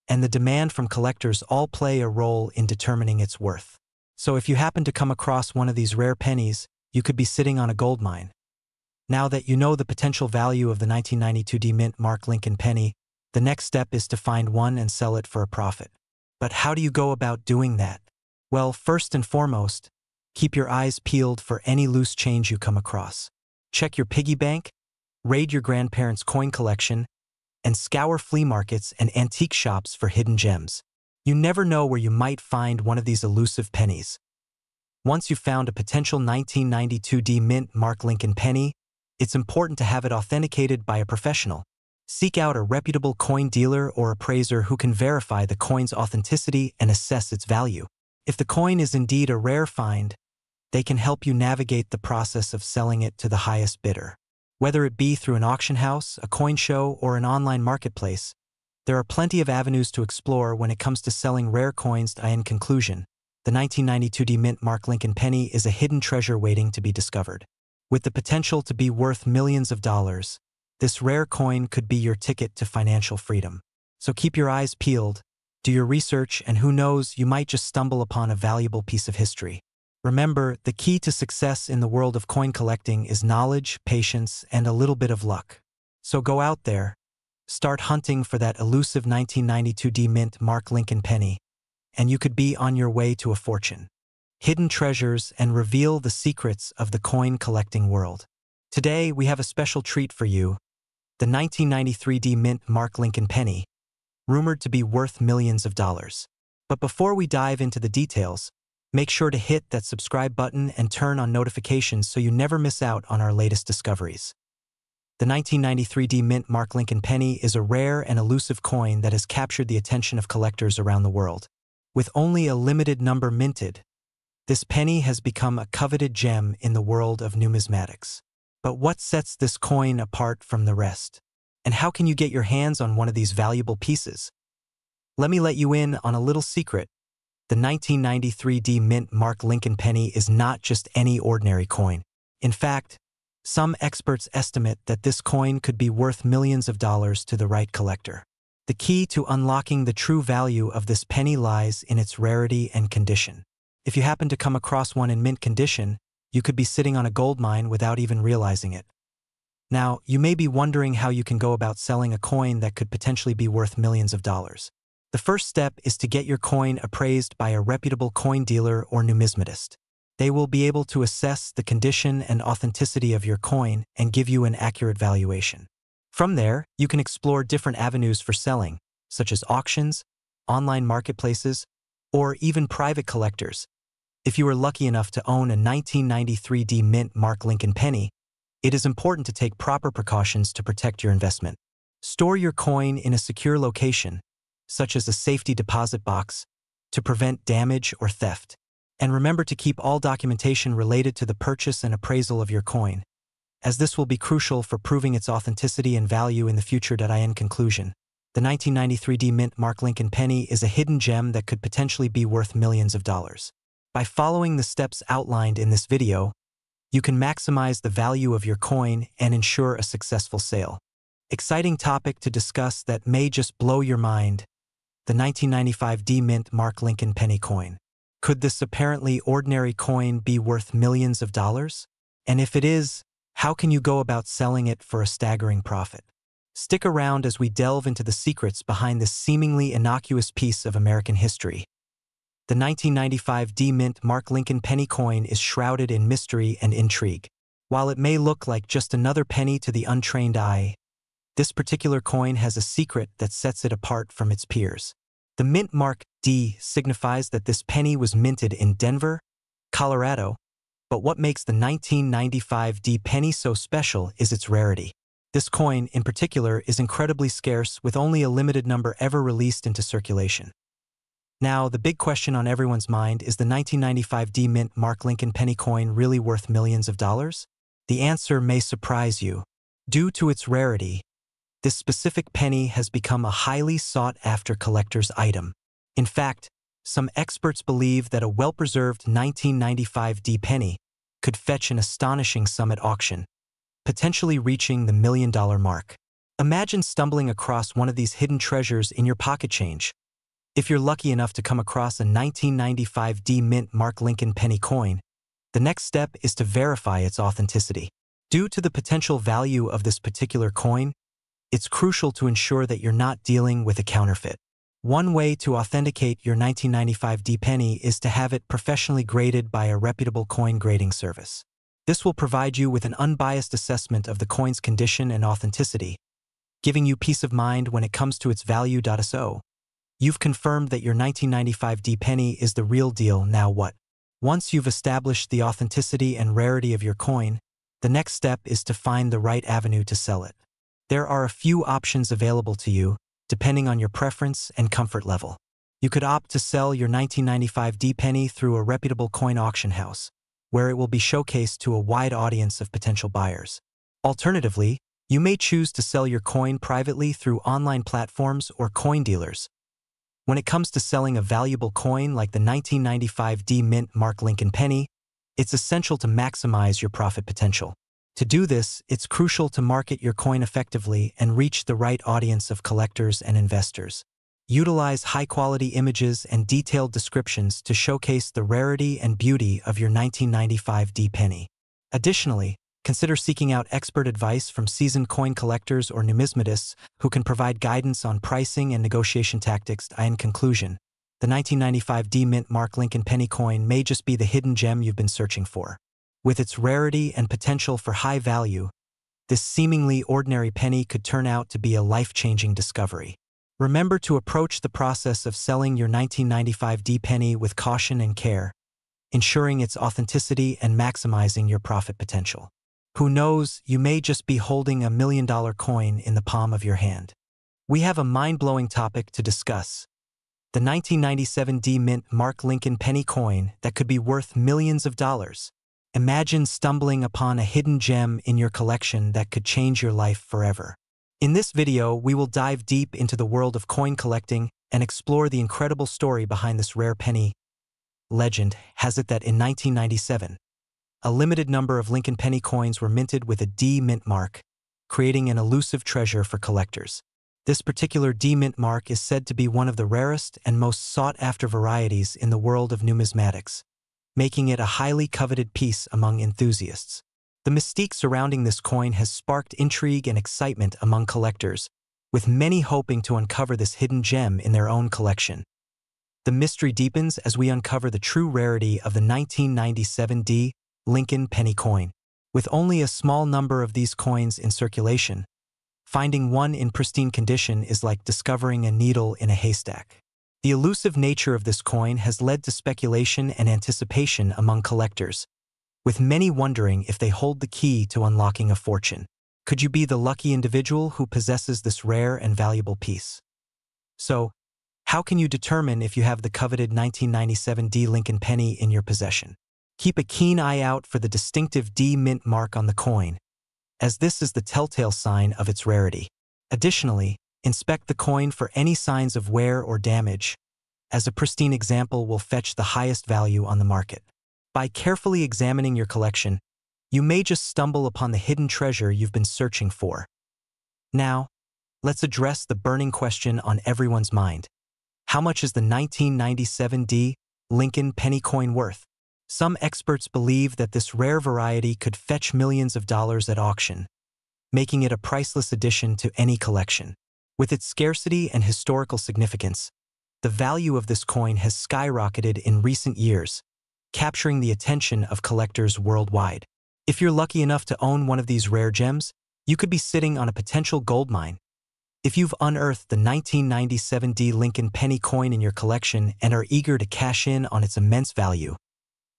and the demand from collectors all play a role in determining its worth. So if you happen to come across one of these rare pennies, you could be sitting on a gold mine. Now that you know the potential value of the nineteen ninety-two D Mint Mark Lincoln penny, the next step is to find one and sell it for a profit. But how do you go about doing that? Well, first and foremost, keep your eyes peeled for any loose change you come across. Check your piggy bank, raid your grandparents' coin collection, and scour flea markets and antique shops for hidden gems. You never know where you might find one of these elusive pennies. Once you've found a potential nineteen ninety-two D Mint Mark Lincoln penny, it's important to have it authenticated by a professional. Seek out a reputable coin dealer or appraiser who can verify the coin's authenticity and assess its value. If the coin is indeed a rare find, they can help you navigate the process of selling it to the highest bidder. Whether it be through an auction house, a coin show, or an online marketplace, there are plenty of avenues to explore when it comes to selling rare coins. In conclusion, the nineteen ninety-two D Mint Mark Lincoln penny is a hidden treasure waiting to be discovered. With the potential to be worth millions of dollars, this rare coin could be your ticket to financial freedom. So keep your eyes peeled, do your research, and who knows, you might just stumble upon a valuable piece of history. Remember, the key to success in the world of coin collecting is knowledge, patience, and a little bit of luck. So go out there, start hunting for that elusive nineteen ninety-two D Mint Mark Lincoln penny, and you could be on your way to a fortune. Hidden treasures, and reveal the secrets of the coin collecting world. Today, we have a special treat for you, the nineteen ninety-three D Mint Mark Lincoln penny, rumored to be worth millions of dollars. But before we dive into the details, make sure to hit that subscribe button and turn on notifications so you never miss out on our latest discoveries. The nineteen ninety-three D Mint Mark Lincoln penny is a rare and elusive coin that has captured the attention of collectors around the world. With only a limited number minted, this penny has become a coveted gem in the world of numismatics. But what sets this coin apart from the rest? And how can you get your hands on one of these valuable pieces? Let me let you in on a little secret. The nineteen ninety-three D Mint Mark Lincoln penny is not just any ordinary coin. In fact, some experts estimate that this coin could be worth millions of dollars to the right collector. The key to unlocking the true value of this penny lies in its rarity and condition. If you happen to come across one in mint condition, you could be sitting on a gold mine without even realizing it. Now, you may be wondering how you can go about selling a coin that could potentially be worth millions of dollars. The first step is to get your coin appraised by a reputable coin dealer or numismatist. They will be able to assess the condition and authenticity of your coin and give you an accurate valuation. From there, you can explore different avenues for selling, such as auctions, online marketplaces, or even private collectors. If you are lucky enough to own a nineteen ninety-three D Mint Mark Lincoln penny, it is important to take proper precautions to protect your investment. Store your coin in a secure location, such as a safety deposit box, to prevent damage or theft. And remember to keep all documentation related to the purchase and appraisal of your coin, as this will be crucial for proving its authenticity and value in the future. In conclusion, the nineteen ninety-three D Mint Mark Lincoln penny is a hidden gem that could potentially be worth millions of dollars. By following the steps outlined in this video, you can maximize the value of your coin and ensure a successful sale. Exciting topic to discuss that may just blow your mind: the nineteen ninety-five D Mint Mark Lincoln penny coin. Could this apparently ordinary coin be worth millions of dollars? And if it is, how can you go about selling it for a staggering profit? Stick around as we delve into the secrets behind this seemingly innocuous piece of American history. The nineteen ninety-five D Mint Mark Lincoln penny coin is shrouded in mystery and intrigue. While it may look like just another penny to the untrained eye, this particular coin has a secret that sets it apart from its peers. The mint mark D signifies that this penny was minted in Denver, Colorado, but what makes the nineteen ninety-five D penny so special is its rarity. This coin, in particular, is incredibly scarce, with only a limited number ever released into circulation. Now, the big question on everyone's mind is: the nineteen ninety-five D Mint Mark Lincoln penny coin really worth millions of dollars? The answer may surprise you. Due to its rarity, this specific penny has become a highly sought-after collector's item. In fact, some experts believe that a well-preserved nineteen ninety-five D penny could fetch an astonishing sum at auction, potentially reaching the million-dollar mark. Imagine stumbling across one of these hidden treasures in your pocket change. If you're lucky enough to come across a nineteen ninety-five D Mint Mark Lincoln penny coin, the next step is to verify its authenticity. Due to the potential value of this particular coin, it's crucial to ensure that you're not dealing with a counterfeit. One way to authenticate your nineteen ninety-five D penny is to have it professionally graded by a reputable coin grading service. This will provide you with an unbiased assessment of the coin's condition and authenticity, giving you peace of mind when it comes to its value. So, you've confirmed that your nineteen ninety-five D penny is the real deal. Now what? Once you've established the authenticity and rarity of your coin, the next step is to find the right avenue to sell it. There are a few options available to you, depending on your preference and comfort level. You could opt to sell your nineteen ninety-five D penny through a reputable coin auction house, where it will be showcased to a wide audience of potential buyers. Alternatively, you may choose to sell your coin privately through online platforms or coin dealers. When it comes to selling a valuable coin like the nineteen ninety-five D Mint Mark Lincoln penny, it's essential to maximize your profit potential. To do this, it's crucial to market your coin effectively and reach the right audience of collectors and investors. Utilize high-quality images and detailed descriptions to showcase the rarity and beauty of your nineteen ninety-five D penny. Additionally, consider seeking out expert advice from seasoned coin collectors or numismatists who can provide guidance on pricing and negotiation tactics. In conclusion, the nineteen ninety-five D Mint Mark Lincoln penny coin may just be the hidden gem you've been searching for. With its rarity and potential for high value, this seemingly ordinary penny could turn out to be a life-changing discovery. Remember to approach the process of selling your nineteen ninety-five D penny with caution and care, ensuring its authenticity and maximizing your profit potential. Who knows, you may just be holding a million-dollar coin in the palm of your hand. We have a mind-blowing topic to discuss: the nineteen ninety-seven D Mint Mark Lincoln penny coin that could be worth millions of dollars. Imagine stumbling upon a hidden gem in your collection that could change your life forever. In this video, we will dive deep into the world of coin collecting and explore the incredible story behind this rare penny. Legend has it that in nineteen ninety-seven, a limited number of Lincoln penny coins were minted with a D-mint mark, creating an elusive treasure for collectors. This particular D-mint mark is said to be one of the rarest and most sought-after varieties in the world of numismatics, making it a highly coveted piece among enthusiasts. The mystique surrounding this coin has sparked intrigue and excitement among collectors, with many hoping to uncover this hidden gem in their own collection. The mystery deepens as we uncover the true rarity of the nineteen ninety-seven D. Lincoln penny coin. With only a small number of these coins in circulation, finding one in pristine condition is like discovering a needle in a haystack. The elusive nature of this coin has led to speculation and anticipation among collectors, with many wondering if they hold the key to unlocking a fortune. Could you be the lucky individual who possesses this rare and valuable piece? So, how can you determine if you have the coveted nineteen ninety-seven D. Lincoln penny in your possession? Keep a keen eye out for the distinctive D-mint mark on the coin, as this is the telltale sign of its rarity. Additionally, inspect the coin for any signs of wear or damage, as a pristine example will fetch the highest value on the market. By carefully examining your collection, you may just stumble upon the hidden treasure you've been searching for. Now, let's address the burning question on everyone's mind. How much is the nineteen ninety-seven D. Lincoln penny coin worth? Some experts believe that this rare variety could fetch millions of dollars at auction, making it a priceless addition to any collection. With its scarcity and historical significance, the value of this coin has skyrocketed in recent years, capturing the attention of collectors worldwide. If you're lucky enough to own one of these rare gems, you could be sitting on a potential gold mine. If you've unearthed the nineteen ninety-seven D. Lincoln penny coin in your collection and are eager to cash in on its immense value,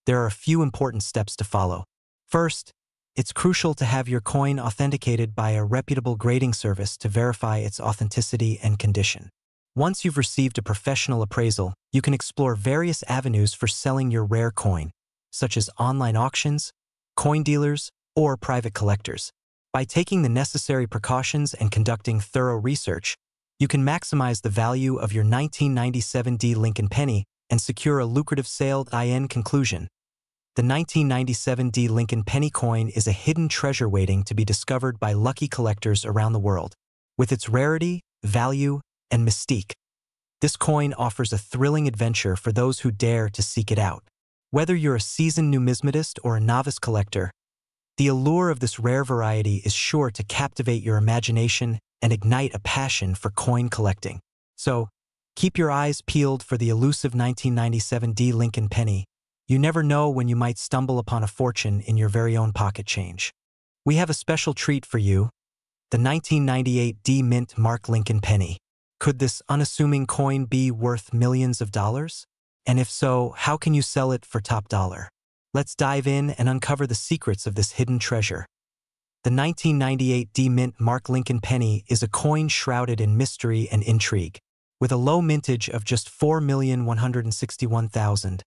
there are a few important steps to follow. First, it's crucial to have your coin authenticated by a reputable grading service to verify its authenticity and condition. Once you've received a professional appraisal, you can explore various avenues for selling your rare coin, such as online auctions, coin dealers, or private collectors. By taking the necessary precautions and conducting thorough research, you can maximize the value of your nineteen ninety-seven D. Lincoln penny and secure a lucrative sale. In conclusion, the nineteen ninety-seven D. Lincoln penny coin is a hidden treasure waiting to be discovered by lucky collectors around the world. With its rarity, value, and mystique, this coin offers a thrilling adventure for those who dare to seek it out. Whether you're a seasoned numismatist or a novice collector, the allure of this rare variety is sure to captivate your imagination and ignite a passion for coin collecting. So, keep your eyes peeled for the elusive nineteen ninety-seven D. Lincoln penny. You never know when you might stumble upon a fortune in your very own pocket change. We have a special treat for you, the nineteen ninety-eight D. Mint Mark Lincoln penny. Could this unassuming coin be worth millions of dollars? And if so, how can you sell it for top dollar? Let's dive in and uncover the secrets of this hidden treasure. The nineteen ninety-eight D. Mint Mark Lincoln penny is a coin shrouded in mystery and intrigue. With a low mintage of just four million one hundred sixty-one thousand,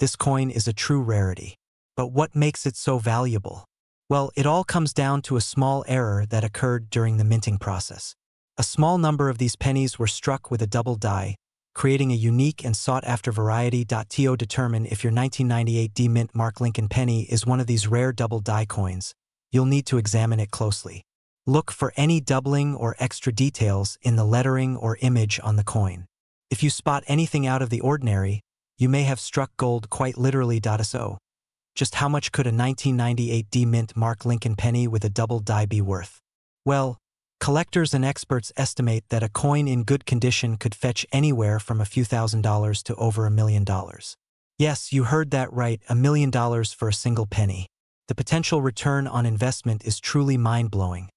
this coin is a true rarity. But what makes it so valuable? Well, it all comes down to a small error that occurred during the minting process. A small number of these pennies were struck with a double die, creating a unique and sought-after variety. To determine if your nineteen ninety-eight D. Mint Mark Lincoln penny is one of these rare double die coins, you'll need to examine it closely. Look for any doubling or extra details in the lettering or image on the coin. If you spot anything out of the ordinary, you may have struck gold quite literally. So, just how much could a nineteen ninety-eight D. Mint Mark Lincoln penny with a double die be worth? Well, collectors and experts estimate that a coin in good condition could fetch anywhere from a few thousand dollars to over a million dollars. Yes, you heard that right, a million dollars for a single penny. The potential return on investment is truly mind-blowing.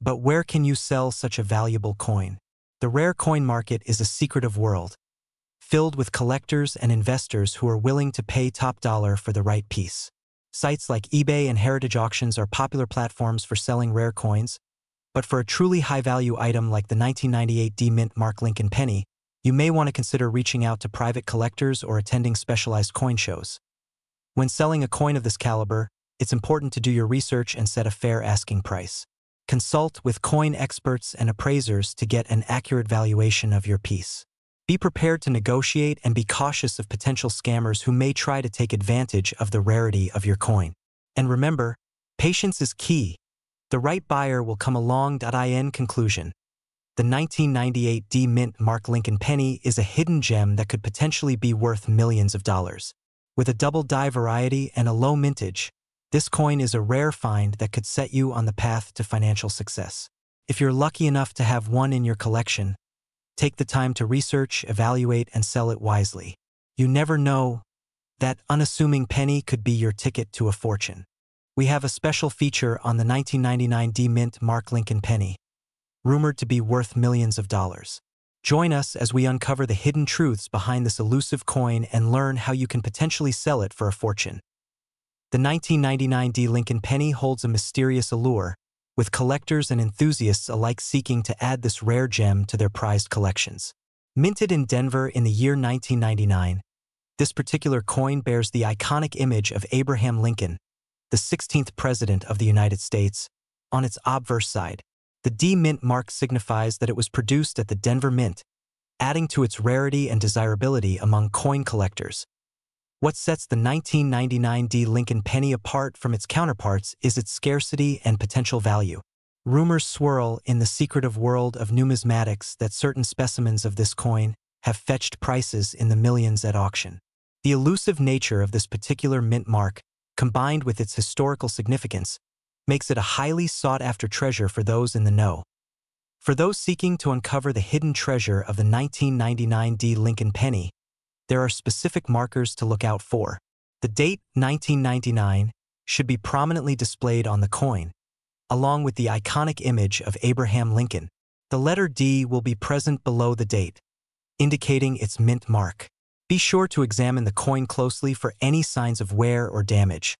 But where can you sell such a valuable coin? The rare coin market is a secretive world, filled with collectors and investors who are willing to pay top dollar for the right piece. Sites like eBay and Heritage Auctions are popular platforms for selling rare coins, but for a truly high-value item like the nineteen ninety-eight D. Mint Mark Lincoln penny, you may want to consider reaching out to private collectors or attending specialized coin shows. When selling a coin of this caliber, it's important to do your research and set a fair asking price. Consult with coin experts and appraisers to get an accurate valuation of your piece. Be prepared to negotiate and be cautious of potential scammers who may try to take advantage of the rarity of your coin. And remember, patience is key. The right buyer will come along. In conclusion, the nineteen ninety-eight D-Mint Mark Lincoln penny is a hidden gem that could potentially be worth millions of dollars. With a double-die variety and a low mintage, this coin is a rare find that could set you on the path to financial success. If you're lucky enough to have one in your collection, take the time to research, evaluate, and sell it wisely. You never know, that unassuming penny could be your ticket to a fortune. We have a special feature on the nineteen ninety-nine D-Mint Mark Lincoln penny, rumored to be worth millions of dollars. Join us as we uncover the hidden truths behind this elusive coin and learn how you can potentially sell it for a fortune. The nineteen ninety-nine D. Lincoln penny holds a mysterious allure, with collectors and enthusiasts alike seeking to add this rare gem to their prized collections. Minted in Denver in the year nineteen ninety-nine, this particular coin bears the iconic image of Abraham Lincoln, the sixteenth President of the United States, on its obverse side. The D. Mint mark signifies that it was produced at the Denver Mint, adding to its rarity and desirability among coin collectors. What sets the nineteen ninety-nine D. Lincoln penny apart from its counterparts is its scarcity and potential value. Rumors swirl in the secretive world of numismatics that certain specimens of this coin have fetched prices in the millions at auction. The elusive nature of this particular mint mark, combined with its historical significance, makes it a highly sought-after treasure for those in the know. For those seeking to uncover the hidden treasure of the nineteen ninety-nine D. Lincoln penny, there are specific markers to look out for. The date, nineteen ninety-nine, should be prominently displayed on the coin, along with the iconic image of Abraham Lincoln. The letter D will be present below the date, indicating its mint mark. Be sure to examine the coin closely for any signs of wear or damage,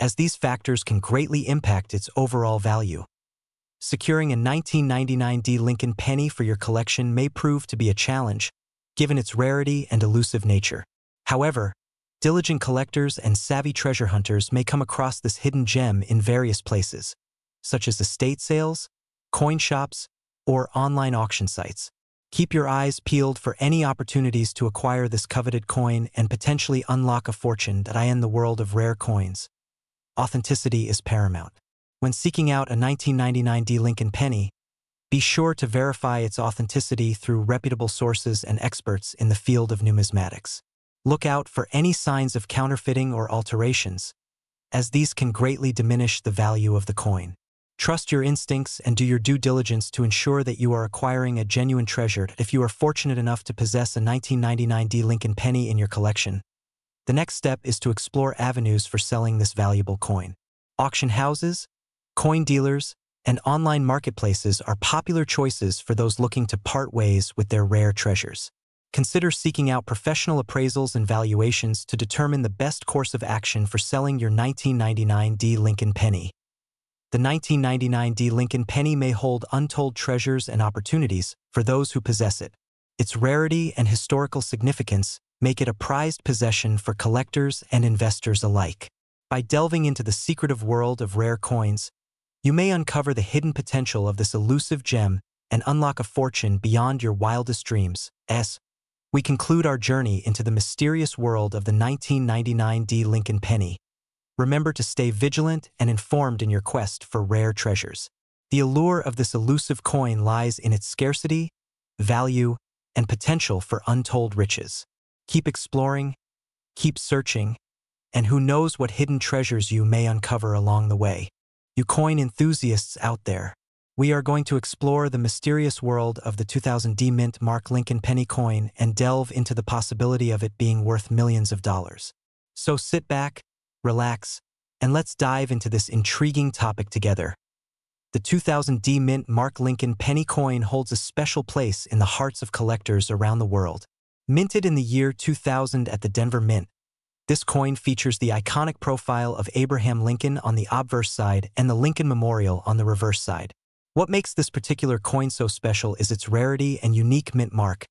as these factors can greatly impact its overall value. Securing a nineteen ninety-nine D. Lincoln penny for your collection may prove to be a challenge, given its rarity and elusive nature. However, diligent collectors and savvy treasure hunters may come across this hidden gem in various places, such as estate sales, coin shops, or online auction sites. Keep your eyes peeled for any opportunities to acquire this coveted coin and potentially unlock a fortune. In the world of rare coins, authenticity is paramount. When seeking out a nineteen ninety-nine D. Lincoln penny, be sure to verify its authenticity through reputable sources and experts in the field of numismatics. Look out for any signs of counterfeiting or alterations, as these can greatly diminish the value of the coin. Trust your instincts and do your due diligence to ensure that you are acquiring a genuine treasure. If you are fortunate enough to possess a nineteen ninety-nine D. Lincoln penny in your collection, the next step is to explore avenues for selling this valuable coin. Auction houses, coin dealers, and online marketplaces are popular choices for those looking to part ways with their rare treasures. Consider seeking out professional appraisals and valuations to determine the best course of action for selling your nineteen ninety-nine D. Lincoln penny. The nineteen ninety-nine D. Lincoln penny may hold untold treasures and opportunities for those who possess it. Its rarity and historical significance make it a prized possession for collectors and investors alike. By delving into the secretive world of rare coins, you may uncover the hidden potential of this elusive gem and unlock a fortune beyond your wildest dreams. As we conclude our journey into the mysterious world of the nineteen ninety-nine D. Lincoln penny, remember to stay vigilant and informed in your quest for rare treasures. The allure of this elusive coin lies in its scarcity, value, and potential for untold riches. Keep exploring, keep searching, and who knows what hidden treasures you may uncover along the way. You coin enthusiasts out there, we are going to explore the mysterious world of the two thousand D. Mint Mark Lincoln penny coin and delve into the possibility of it being worth millions of dollars. So sit back, relax, and let's dive into this intriguing topic together. The two thousand D. Mint Mark Lincoln penny coin holds a special place in the hearts of collectors around the world. Minted in the year two thousand at the Denver Mint, this coin features the iconic profile of Abraham Lincoln on the obverse side and the Lincoln Memorial on the reverse side. What makes this particular coin so special is its rarity and unique mint mark,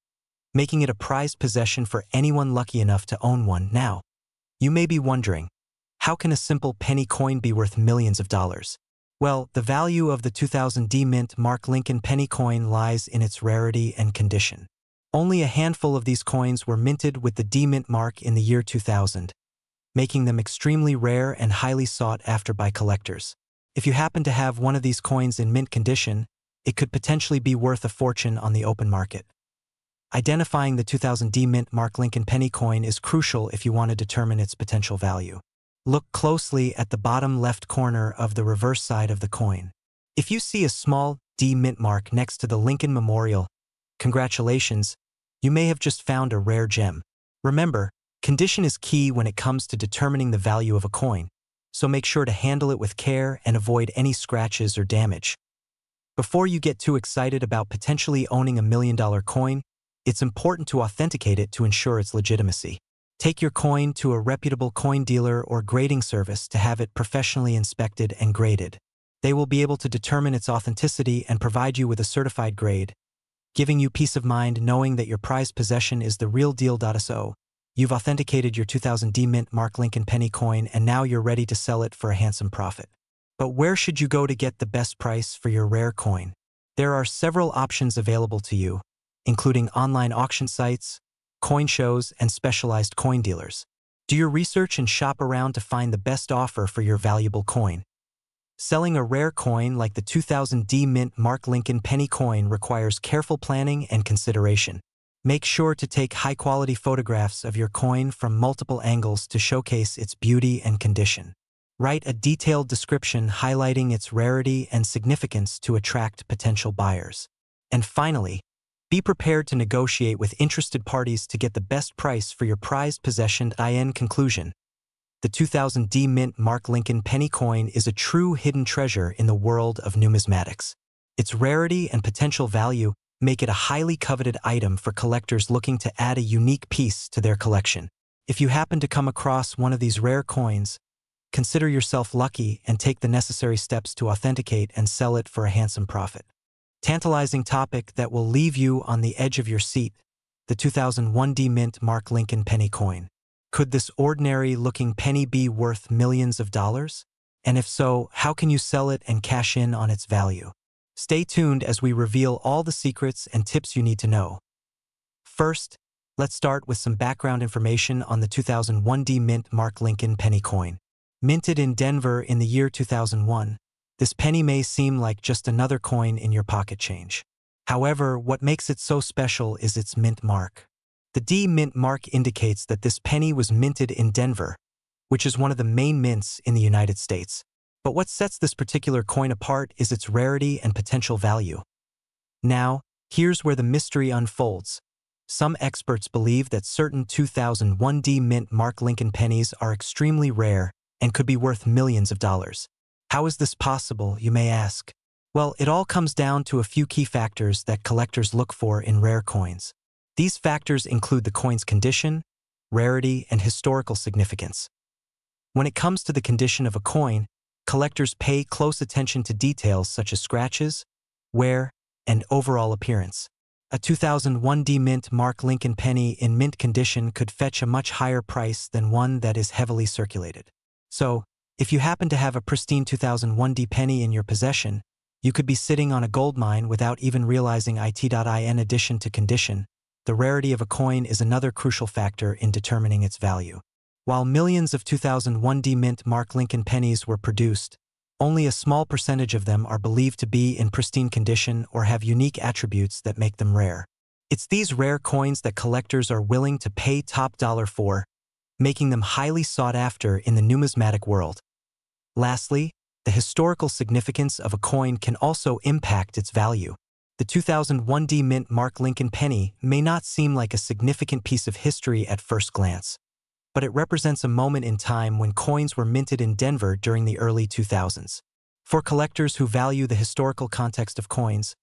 making it a prized possession for anyone lucky enough to own one now. You may be wondering, How can a simple penny coin be worth millions of dollars? Well, the value of the two thousand D Mint Mark Lincoln penny coin lies in its rarity and condition. Only a handful of these coins were minted with the D Mint mark in the year two thousand, making them extremely rare and highly sought after by collectors. If you happen to have one of these coins in mint condition, it could potentially be worth a fortune on the open market. Identifying the two thousand D Mint Mark Lincoln penny coin is crucial if you want to determine its potential value. Look closely at the bottom left corner of the reverse side of the coin. If you see a small D Mint mark next to the Lincoln Memorial, congratulations, you may have just found a rare gem. Remember, condition is key when it comes to determining the value of a coin, so make sure to handle it with care and avoid any scratches or damage. Before you get too excited about potentially owning a million-dollar coin, it's important to authenticate it to ensure its legitimacy. Take your coin to a reputable coin dealer or grading service to have it professionally inspected and graded. They will be able to determine its authenticity and provide you with a certified grade, giving you peace of mind knowing that your prized possession is the real deal. So, you've authenticated your two thousand D Mint Mark Lincoln penny coin and now you're ready to sell it for a handsome profit. But where should you go to get the best price for your rare coin? There are several options available to you, including online auction sites, coin shows, and specialized coin dealers. Do your research and shop around to find the best offer for your valuable coin. Selling a rare coin like the two thousand D Mint Mark Lincoln penny coin requires careful planning and consideration. Make sure to take high-quality photographs of your coin from multiple angles to showcase its beauty and condition. Write a detailed description highlighting its rarity and significance to attract potential buyers. And finally, be prepared to negotiate with interested parties to get the best price for your prized possession. In conclusion, the two thousand D Mint Mark Lincoln penny coin is a true hidden treasure in the world of numismatics. Its rarity and potential value make it a highly coveted item for collectors looking to add a unique piece to their collection. If you happen to come across one of these rare coins, consider yourself lucky and take the necessary steps to authenticate and sell it for a handsome profit. Tantalizing topic that will leave you on the edge of your seat, the two thousand one D Mint Mark Lincoln penny coin. Could this ordinary-looking penny be worth millions of dollars? And if so, how can you sell it and cash in on its value? Stay tuned as we reveal all the secrets and tips you need to know. First, let's start with some background information on the two thousand one D Mint Mark Lincoln penny coin. Minted in Denver in the year two thousand one, this penny may seem like just another coin in your pocket change. However, what makes it so special is its mint mark. The D Mint mark indicates that this penny was minted in Denver, which is one of the main mints in the United States. But what sets this particular coin apart is its rarity and potential value. Now, here's where the mystery unfolds. Some experts believe that certain two thousand one D Mint Mark Lincoln pennies are extremely rare and could be worth millions of dollars. How is this possible, you may ask? Well, it all comes down to a few key factors that collectors look for in rare coins. These factors include the coin's condition, rarity, and historical significance. When it comes to the condition of a coin, collectors pay close attention to details such as scratches, wear, and overall appearance. A two thousand one D Mint Mark Lincoln penny in mint condition could fetch a much higher price than one that is heavily circulated. So, if you happen to have a pristine two thousand one D penny in your possession, you could be sitting on a gold mine without even realizing it. In addition to condition, the rarity of a coin is another crucial factor in determining its value. While millions of two thousand one D Mint Mark Lincoln pennies were produced, only a small percentage of them are believed to be in pristine condition or have unique attributes that make them rare. It's these rare coins that collectors are willing to pay top dollar for, making them highly sought after in the numismatic world. Lastly, the historical significance of a coin can also impact its value. The two thousand one D Mint Mark Lincoln penny may not seem like a significant piece of history at first glance, but it represents a moment in time when coins were minted in Denver during the early two thousands. For collectors who value the historical context of coins,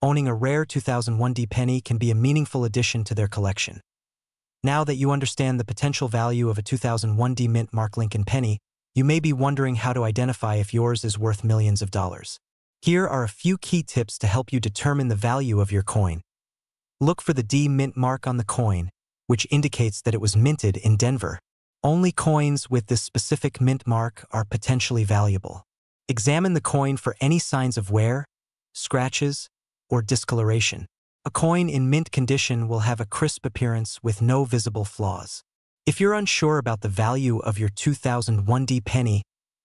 owning a rare two thousand one D penny can be a meaningful addition to their collection. Now that you understand the potential value of a two thousand one D Mint Mark Lincoln penny, you may be wondering how to identify if yours is worth millions of dollars. Here are a few key tips to help you determine the value of your coin. Look for the D Mint mark on the coin, which indicates that it was minted in Denver. Only coins with this specific mint mark are potentially valuable. Examine the coin for any signs of wear, scratches, or discoloration. A coin in mint condition will have a crisp appearance with no visible flaws. If you're unsure about the value of your two thousand one D penny,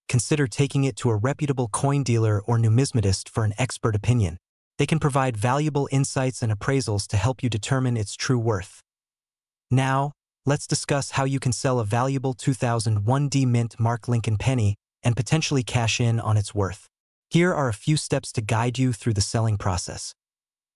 consider taking it to a reputable coin dealer or numismatist for an expert opinion. They can provide valuable insights and appraisals to help you determine its true worth. Now, let's discuss how you can sell a valuable two thousand one D mint Mark Lincoln penny and potentially cash in on its worth. Here are a few steps to guide you through the selling process.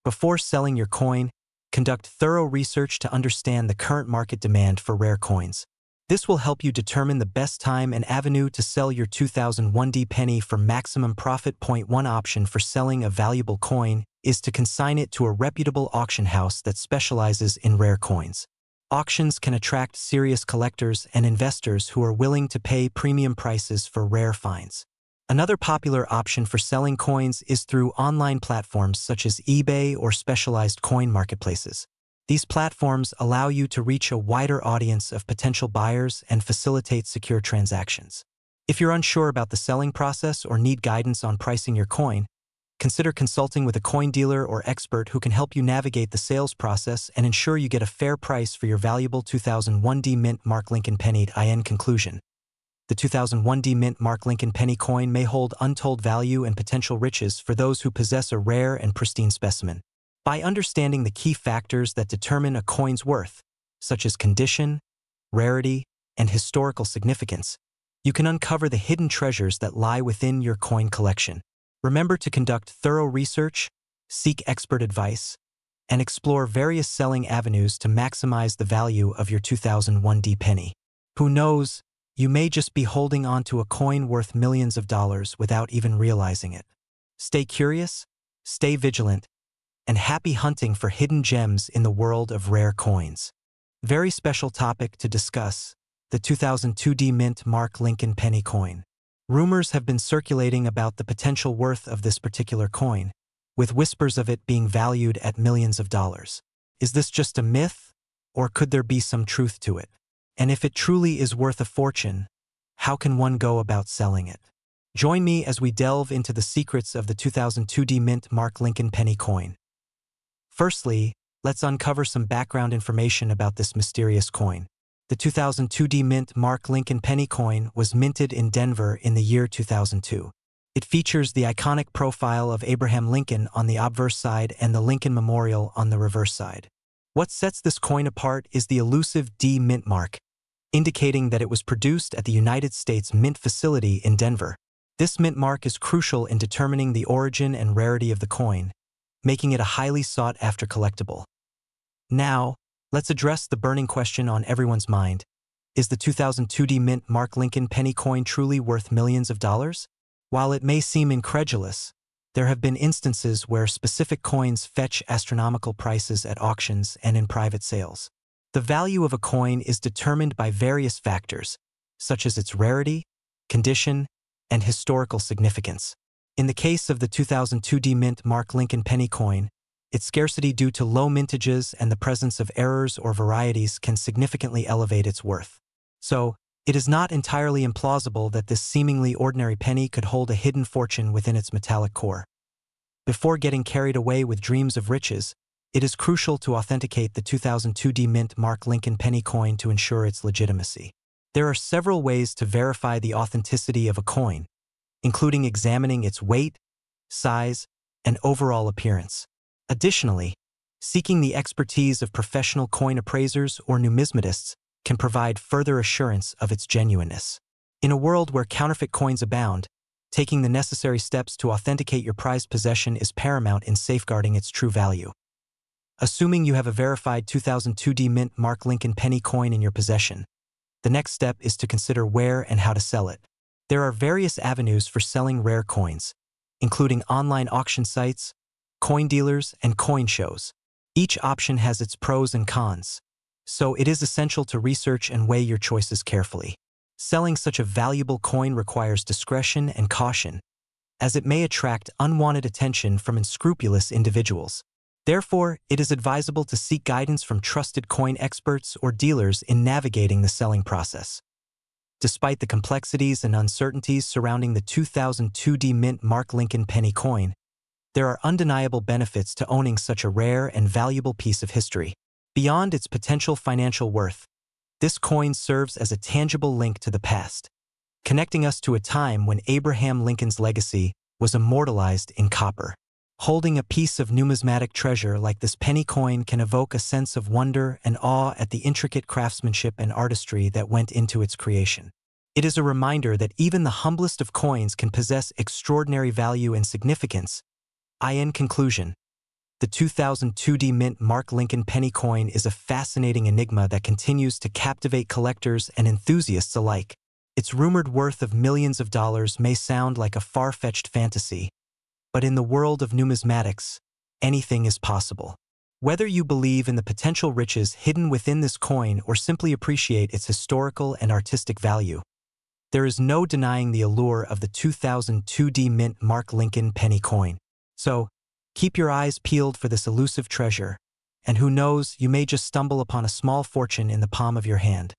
Before selling your coin, conduct thorough research to understand the current market demand for rare coins. This will help you determine the best time and avenue to sell your two thousand one D penny for maximum profit. One option for selling a valuable coin is to consign it to a reputable auction house that specializes in rare coins. Auctions can attract serious collectors and investors who are willing to pay premium prices for rare finds. Another popular option for selling coins is through online platforms such as eBay or specialized coin marketplaces. These platforms allow you to reach a wider audience of potential buyers and facilitate secure transactions. If you're unsure about the selling process or need guidance on pricing your coin, consider consulting with a coin dealer or expert who can help you navigate the sales process and ensure you get a fair price for your valuable two thousand one D Mint Mark Lincoln Penny. In conclusion, the two thousand one D Mint Mark Lincoln Penny coin may hold untold value and potential riches for those who possess a rare and pristine specimen. By understanding the key factors that determine a coin's worth, such as condition, rarity, and historical significance, you can uncover the hidden treasures that lie within your coin collection. Remember to conduct thorough research, seek expert advice, and explore various selling avenues to maximize the value of your two thousand one D penny. Who knows? You may just be holding on to a coin worth millions of dollars without even realizing it. Stay curious, stay vigilant, and happy hunting for hidden gems in the world of rare coins. Very special topic to discuss, the two thousand two D Mint Mark Lincoln Penny coin. Rumors have been circulating about the potential worth of this particular coin, with whispers of it being valued at millions of dollars. Is this just a myth, or could there be some truth to it? And if it truly is worth a fortune, how can one go about selling it? Join me as we delve into the secrets of the two thousand two D Mint Mark Lincoln Penny coin. Firstly, let's uncover some background information about this mysterious coin. The two thousand two D Mint Mark Lincoln Penny coin was minted in Denver in the year two thousand two. It features the iconic profile of Abraham Lincoln on the obverse side and the Lincoln Memorial on the reverse side. What sets this coin apart is the elusive D mint mark, indicating that it was produced at the United States Mint facility in Denver. This mint mark is crucial in determining the origin and rarity of the coin, making it a highly sought-after collectible. Now, let's address the burning question on everyone's mind. Is the two thousand two D Mint Mark Lincoln Penny coin truly worth millions of dollars? While it may seem incredulous, there have been instances where specific coins fetch astronomical prices at auctions and in private sales. The value of a coin is determined by various factors, such as its rarity, condition, and historical significance. In the case of the two thousand two D Mint Mark Lincoln Penny coin, its scarcity due to low mintages and the presence of errors or varieties can significantly elevate its worth. So, it is not entirely implausible that this seemingly ordinary penny could hold a hidden fortune within its metallic core. Before getting carried away with dreams of riches, it is crucial to authenticate the two thousand two D Mint Mark Lincoln Penny coin to ensure its legitimacy. There are several ways to verify the authenticity of a coin, including examining its weight, size, and overall appearance. Additionally, seeking the expertise of professional coin appraisers or numismatists can provide further assurance of its genuineness. In a world where counterfeit coins abound, taking the necessary steps to authenticate your prized possession is paramount in safeguarding its true value. Assuming you have a verified two thousand two D Mint Mark Lincoln Penny coin in your possession, the next step is to consider where and how to sell it. There are various avenues for selling rare coins, including online auction sites, coin dealers, and coin shows. Each option has its pros and cons, so it is essential to research and weigh your choices carefully. Selling such a valuable coin requires discretion and caution, as it may attract unwanted attention from unscrupulous individuals. Therefore, it is advisable to seek guidance from trusted coin experts or dealers in navigating the selling process. Despite the complexities and uncertainties surrounding the two thousand two D Mint Mark Lincoln penny coin, there are undeniable benefits to owning such a rare and valuable piece of history. Beyond its potential financial worth, this coin serves as a tangible link to the past, connecting us to a time when Abraham Lincoln's legacy was immortalized in copper. Holding a piece of numismatic treasure like this penny coin can evoke a sense of wonder and awe at the intricate craftsmanship and artistry that went into its creation. It is a reminder that even the humblest of coins can possess extraordinary value and significance. In conclusion, the two thousand two D Mint Mark Lincoln penny coin is a fascinating enigma that continues to captivate collectors and enthusiasts alike. Its rumored worth of millions of dollars may sound like a far-fetched fantasy, but in the world of numismatics, anything is possible. Whether you believe in the potential riches hidden within this coin or simply appreciate its historical and artistic value, there is no denying the allure of the two thousand two D Mint Mark Lincoln penny coin. So, keep your eyes peeled for this elusive treasure, and who knows, you may just stumble upon a small fortune in the palm of your hand.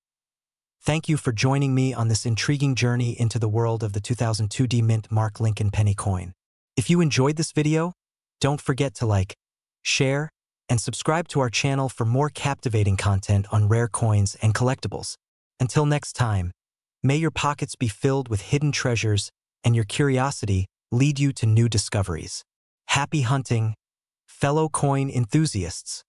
Thank you for joining me on this intriguing journey into the world of the two thousand two D Mint Mark Lincoln penny coin. If you enjoyed this video, don't forget to like, share, and subscribe to our channel for more captivating content on rare coins and collectibles. Until next time, may your pockets be filled with hidden treasures and your curiosity lead you to new discoveries. Happy hunting, fellow coin enthusiasts!